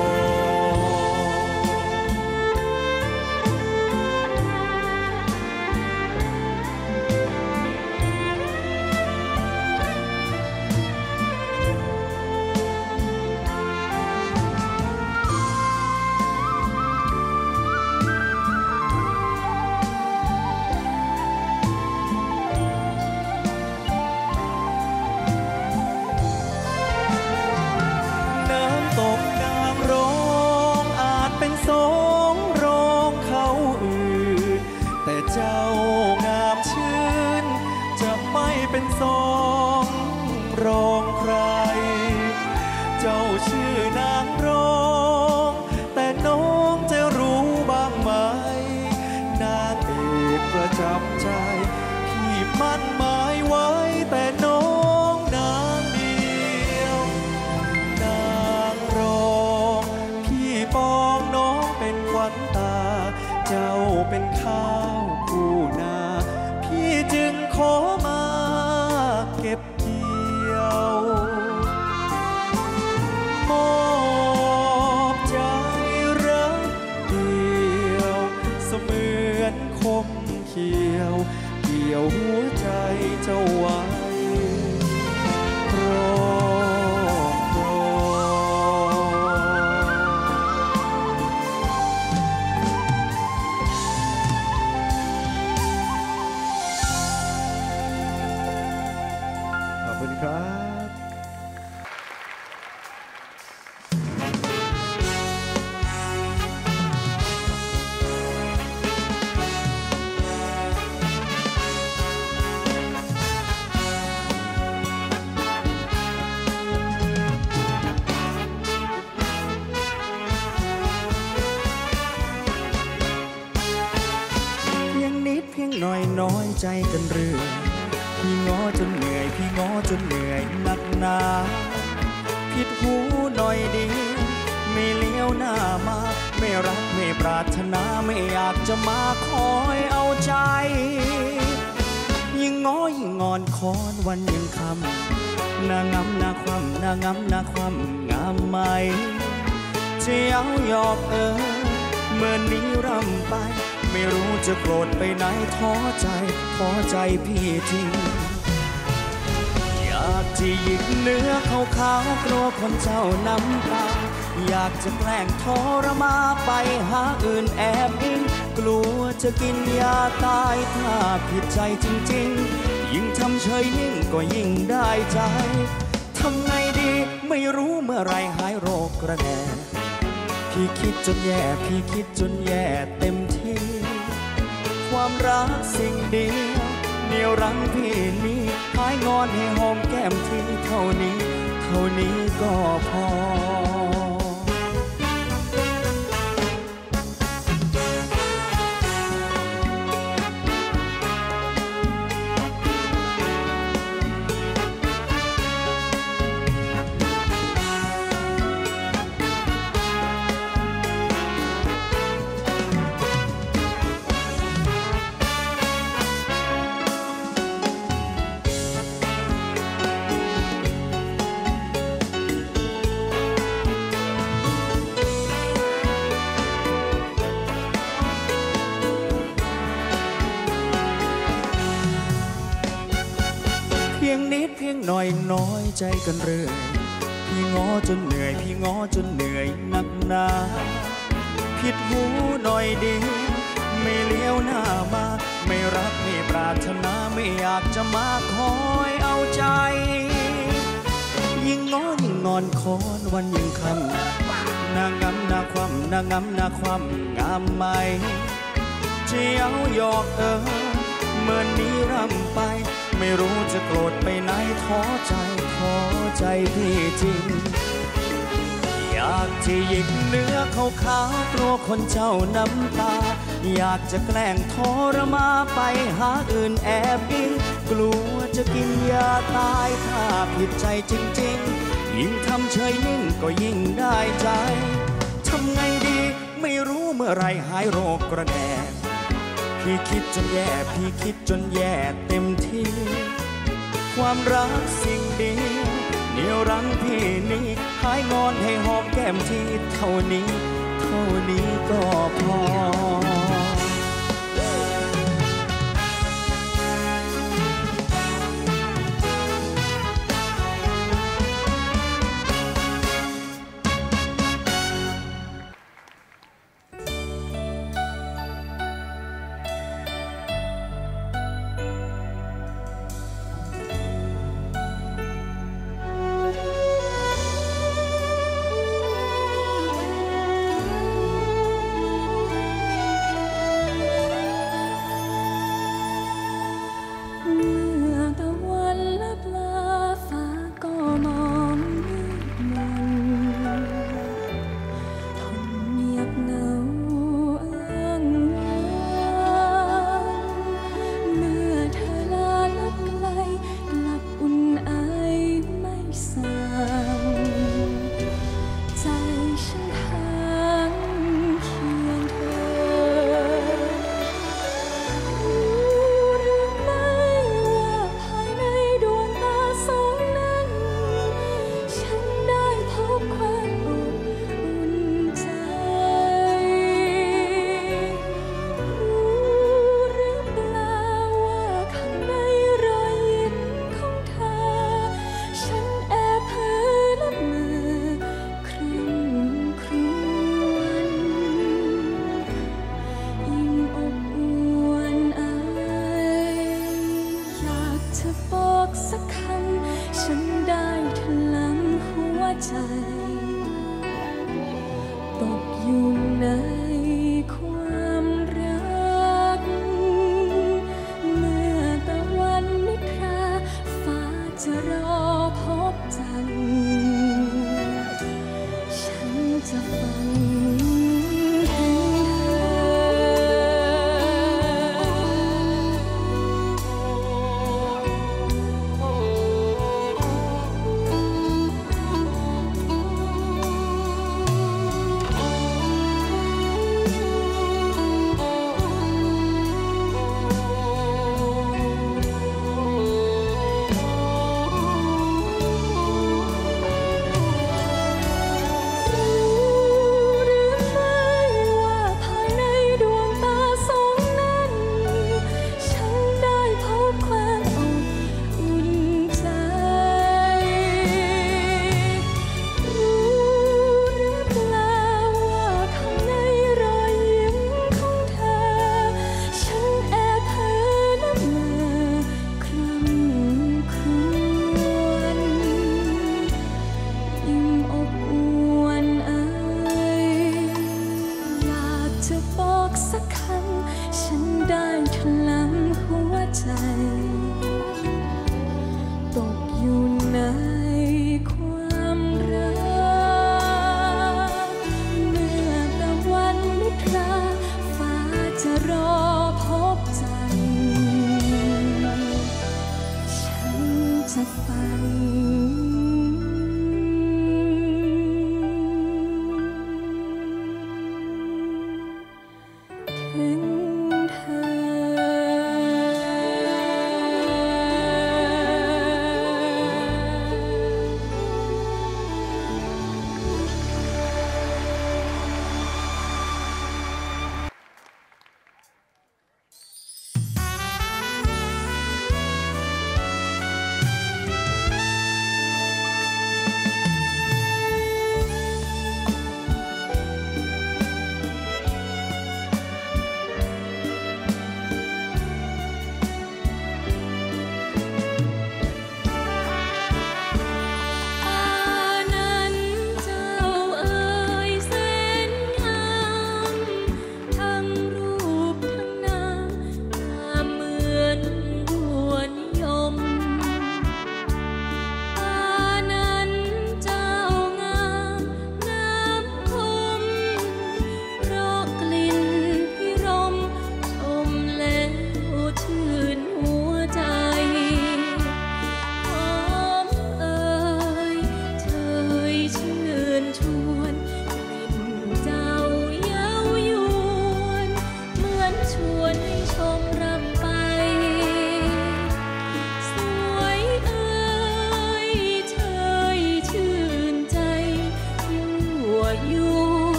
สองรองเขาอื่นแต่เจ้างามชื่นจะไม่เป็นสองรองใครเจ้าชื่อนางรองแต่น้องจะรู้บ้างไหมนางเอกประจำใจที่มั่นหมายไว้แต่น้องนางเดียวนางรองพี่ปองน้องตาเจ้าเป็นข้าวคู่นาพี่จึงขอมาเก็บเกี่ยวมอบใจรักเดียวเสมือนคมเขียวเกี่ยวหัวใจเจ้าไว้รอน้อยใจกันเรื่อยพี่ง้อจนเหนื่อยพี่ง้อจนเหนื่อยนักหนาผิดหูหน่อยดีไม่เลี้ยวหน้ามาไม่รักไม่ปรารถนาไม่อยากจะมาคอยเอาใจยิ่งง้อยิ่งงอนคอนวันยังคำนางำนางความนางำนางความงามไหมจะเย้าหยอกเมื่อนี้รำไปไม่รู้จะโกรธไปไหนท้อใจพี่ทิ้งอยากจะหยิกเนื้อเขากลัวคนเจ้าน้ำตาอยากจะแกล้งทรมาไปหาอื่นแอบอิงกลัวจะกินยาตายถ้าผิดใจจริงๆยิ่งทำเฉยนิ่งก็ยิ่งได้ใจทำไงดีไม่รู้เมื่อไรหายโรคกระแดพี่คิดจนแย่พี่คิดจนแย่เต็มที่ความรักสิ่งเดียวเหนี่ยวรั้งพี่นี้หายงอนให้หอมแก้มทีเท่านี้ก็พอน้อยใจกันเรื่อยพี่ง้อจนเหนื่อยพี่ง้อจนเหนื่อยนักหนาผิดหูหน่อยดีไม่เลี้ยวหน้ามาไม่รักไม่ปรารถนาไม่อยากจะมาคอยเอาใจ ยิ่งง้อยิ่งนอนคอนวันยิ่งคำนางงำนาความนางงำนาความงามไหมเจียวหยอกเมื่อนี้ร่ำไปไม่รู้จะโกรธไปไหนท้อใจพี่จริงอยากจะหยิกเนื้อเข้าขากลัวคนเจ้าน้ำตาอยากจะแกล้งทรมาไปหาอื่นแอบอิงกลัวจะกินยาตายถ้าผิดใจจริงๆยิ่งทำเฉยนิ่งก็ยิ่งได้ใจทำไงดีไม่รู้เมื่อไรหายโรคกระแดกพี่คิดจนแย่เต็มที่ความรักสิ่งดีเดียวรั้งพี่นี้หายงอนให้หอมแก้มทีเท่านี้ก็พอ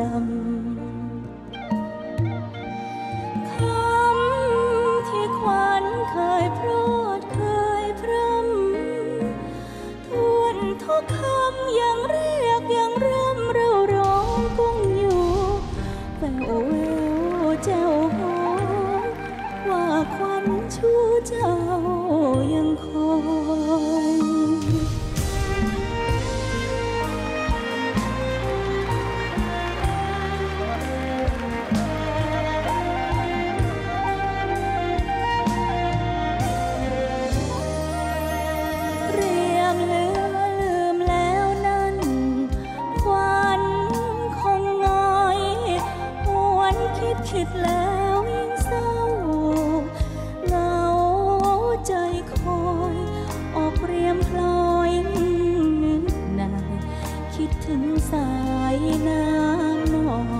dầm khắmที่ขวัญเคยโปรดเคยพรำทวนทุกคำยังเรียกยังรำเราร้องกุ้งอยู่แววแววเจ้าหอมว่าควันชูเจ้ายังคอยคิดแล้วยิ่งเศร้าเหงาใจคอยออกเรียมพลอยนึกนายคิดถึงสายน้ำนอง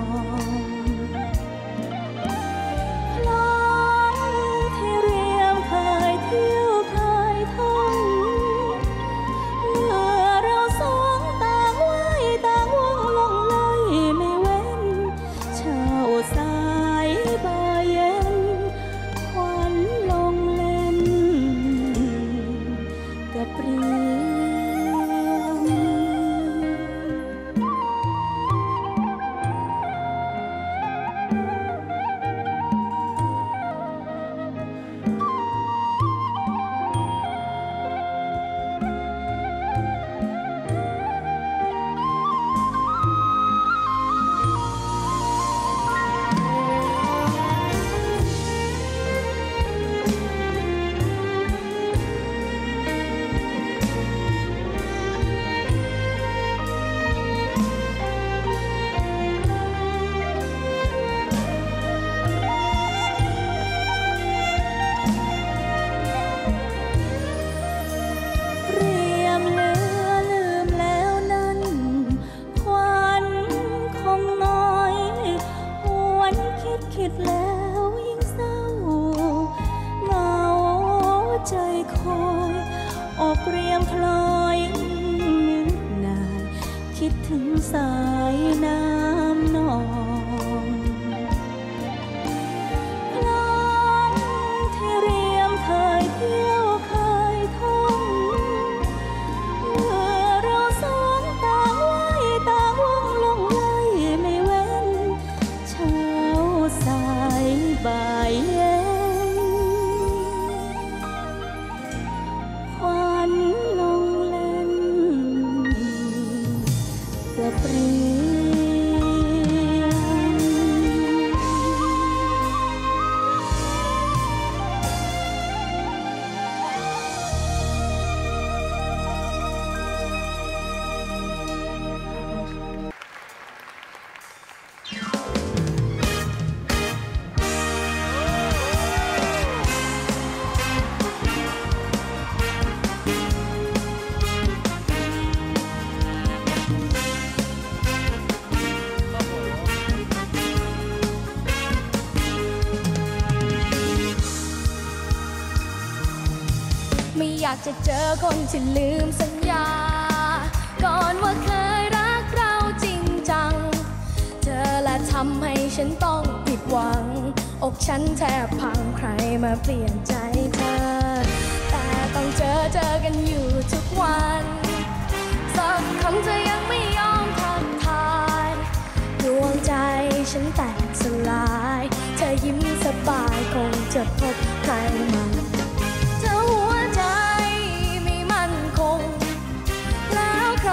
คลองที่เรียมเคยเที่ยวเคยท่องเมื่อเราสองต่างไว้ต่างวงลงเลยไม่เว้นเช่าสาอยากจะเจอคนที่ลืมสัญญาก่อนว่าเคยรักเราจริงจังเธอและทำให้ฉันต้องผิดหวังอกฉันแทบพังใครมาเปลี่ยนใจเธอแต่ต้องเจอกันอยู่ทุกวันสักคำเธอยังไม่ยอมทักทายดวงใจฉันแตกสลายเธอยิ้มสบายคงจะพบใครมาเธอหัวใจแล้วใคร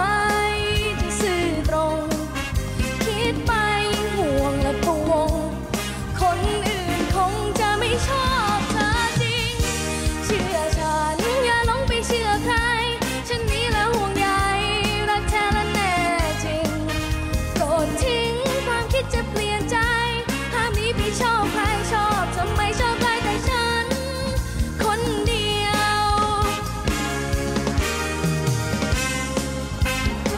จะซื่อตรงคิดไปห่วงและพะวงคนอื่นคงจะไม่ชอบเธอจริงเชื่อฉันอย่าหลงไปเชื่อใครฉันนี้แล้วห่วงใยรักเธอและแน่จริงโกรธทิ้งความคิดจะเปลี่ยนใจห้ามนี้พี่ชอบใครชอบทำไมชอบใครแต่ฉันคนเดียวค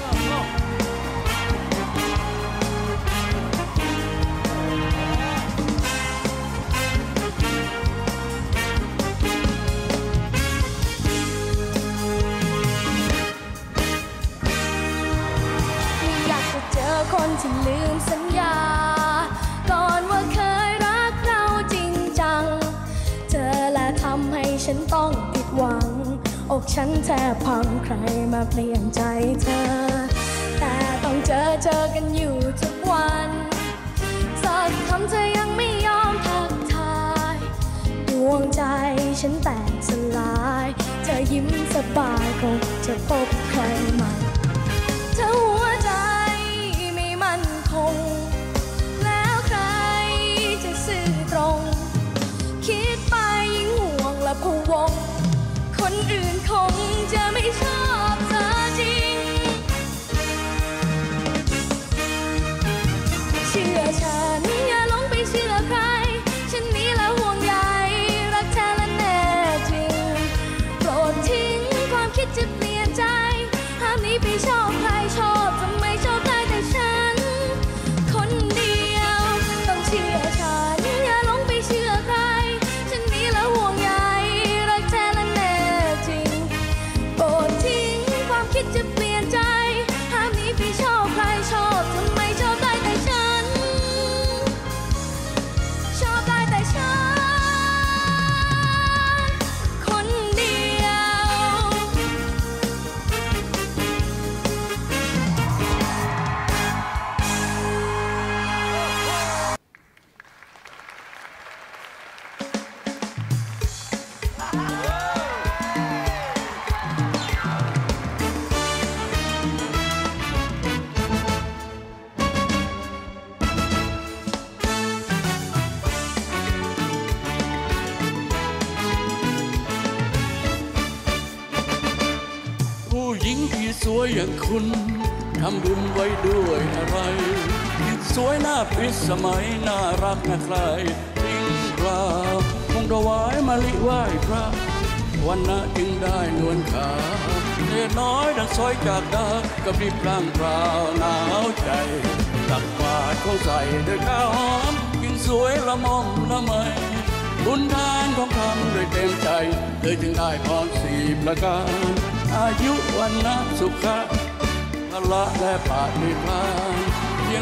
นที่ลืมสัญญา กฉันแทบพังใครมาเปลี่ยนใจเธอแต่ต้องเจอกันอยู่ทุกวันสักคำเธอยังไม่ยอมทักทายดวงใจฉันแตกสลายเธอยิ้มสบายคงจะพบใครใหม่เธอหัวใจไม่มั่นคงแล้วใครจะซื่อตรงคิดไปยิ่งห่วงและพะวงคนอื่นคงจะไม่ชอบเธอจริงเชื่อฉันอย่าหลงไปเชื่อใครฉันนี้และห่วงใยรักเธอและแน่จริงโปรดทิ้งความคิดจะเปลี่ยนใจห้ามนี้ไปชอบใครชอบทำไมชอบใครแต่ฉันคนเดียวต้องเชื่อฉันอย่าหลงไปเชื่อใครฉันนี้และห่วงใยรักเธอและแน่จริงโปรดทิ้งความคิดจะเปลี่ยนใจห้ามนี้ไปชอบใครชอบทำไมชอบอย่างคุณทำบุญไว้ด้วยอะไรสวยหน้าพิสมัยน่ารักน่าใครทิ้งกราบคงถวายมะลิไหว้พระวันน่ะจึงได้นวลขาเด็กน้อยดังซอยจากดากับรีบร่างเปล่าหนาวใจตักบาตรของใส่ด้วยข้าวหอมกินสวยละม่อมละไมบุญทานของทำด้วยเต็มใจเลยจึงได้พรสี่ประการอายุวันนะสุขะพละและปาฏิภาณเพีย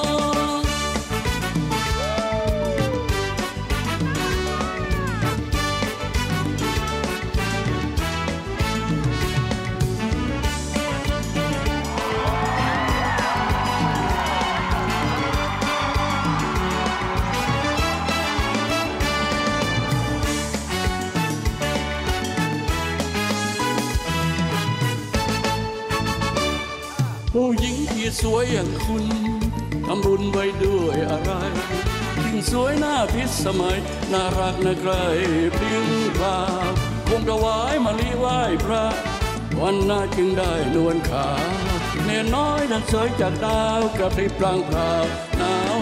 กผู้หญิงที่สวยอย่างคุณทำบุญไว้ด้วยอะไรยิ่งสวยหน้าพิสมัยน่ารักน่าใครเพียงพราวคงถวายมะลิไหว้พระวันน่าจึงได้นวลขาเนรน้อยดังสวยจากดาวกระพริบร่างพราวหนาว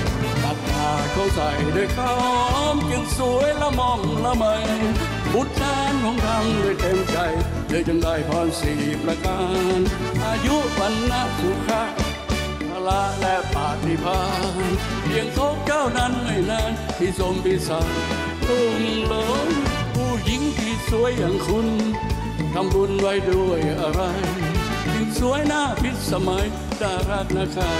ใจตักบาตรเขาใส่ด้วยข้าวหอมจึงสวยละม่อมละไมบุญทานของทำด้วยเต็มใจเลยจึงได้พรสี่ประการอายุวันนะสุขะพละและปาฏิภาณเพียงโทษเจ้านั้นไม่นานที่สมพิสารรุ่งโรจน์ผู้หญิงที่สวยอย่างคุณทำบุญไว้ด้วยอะไรถึงสวยหน้าพิสมัยดารักนาไข่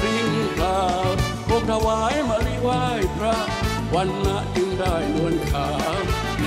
พริ้งพราวคงถวายมะลิไหว้พระวันนะจึงได้นวลขาวเน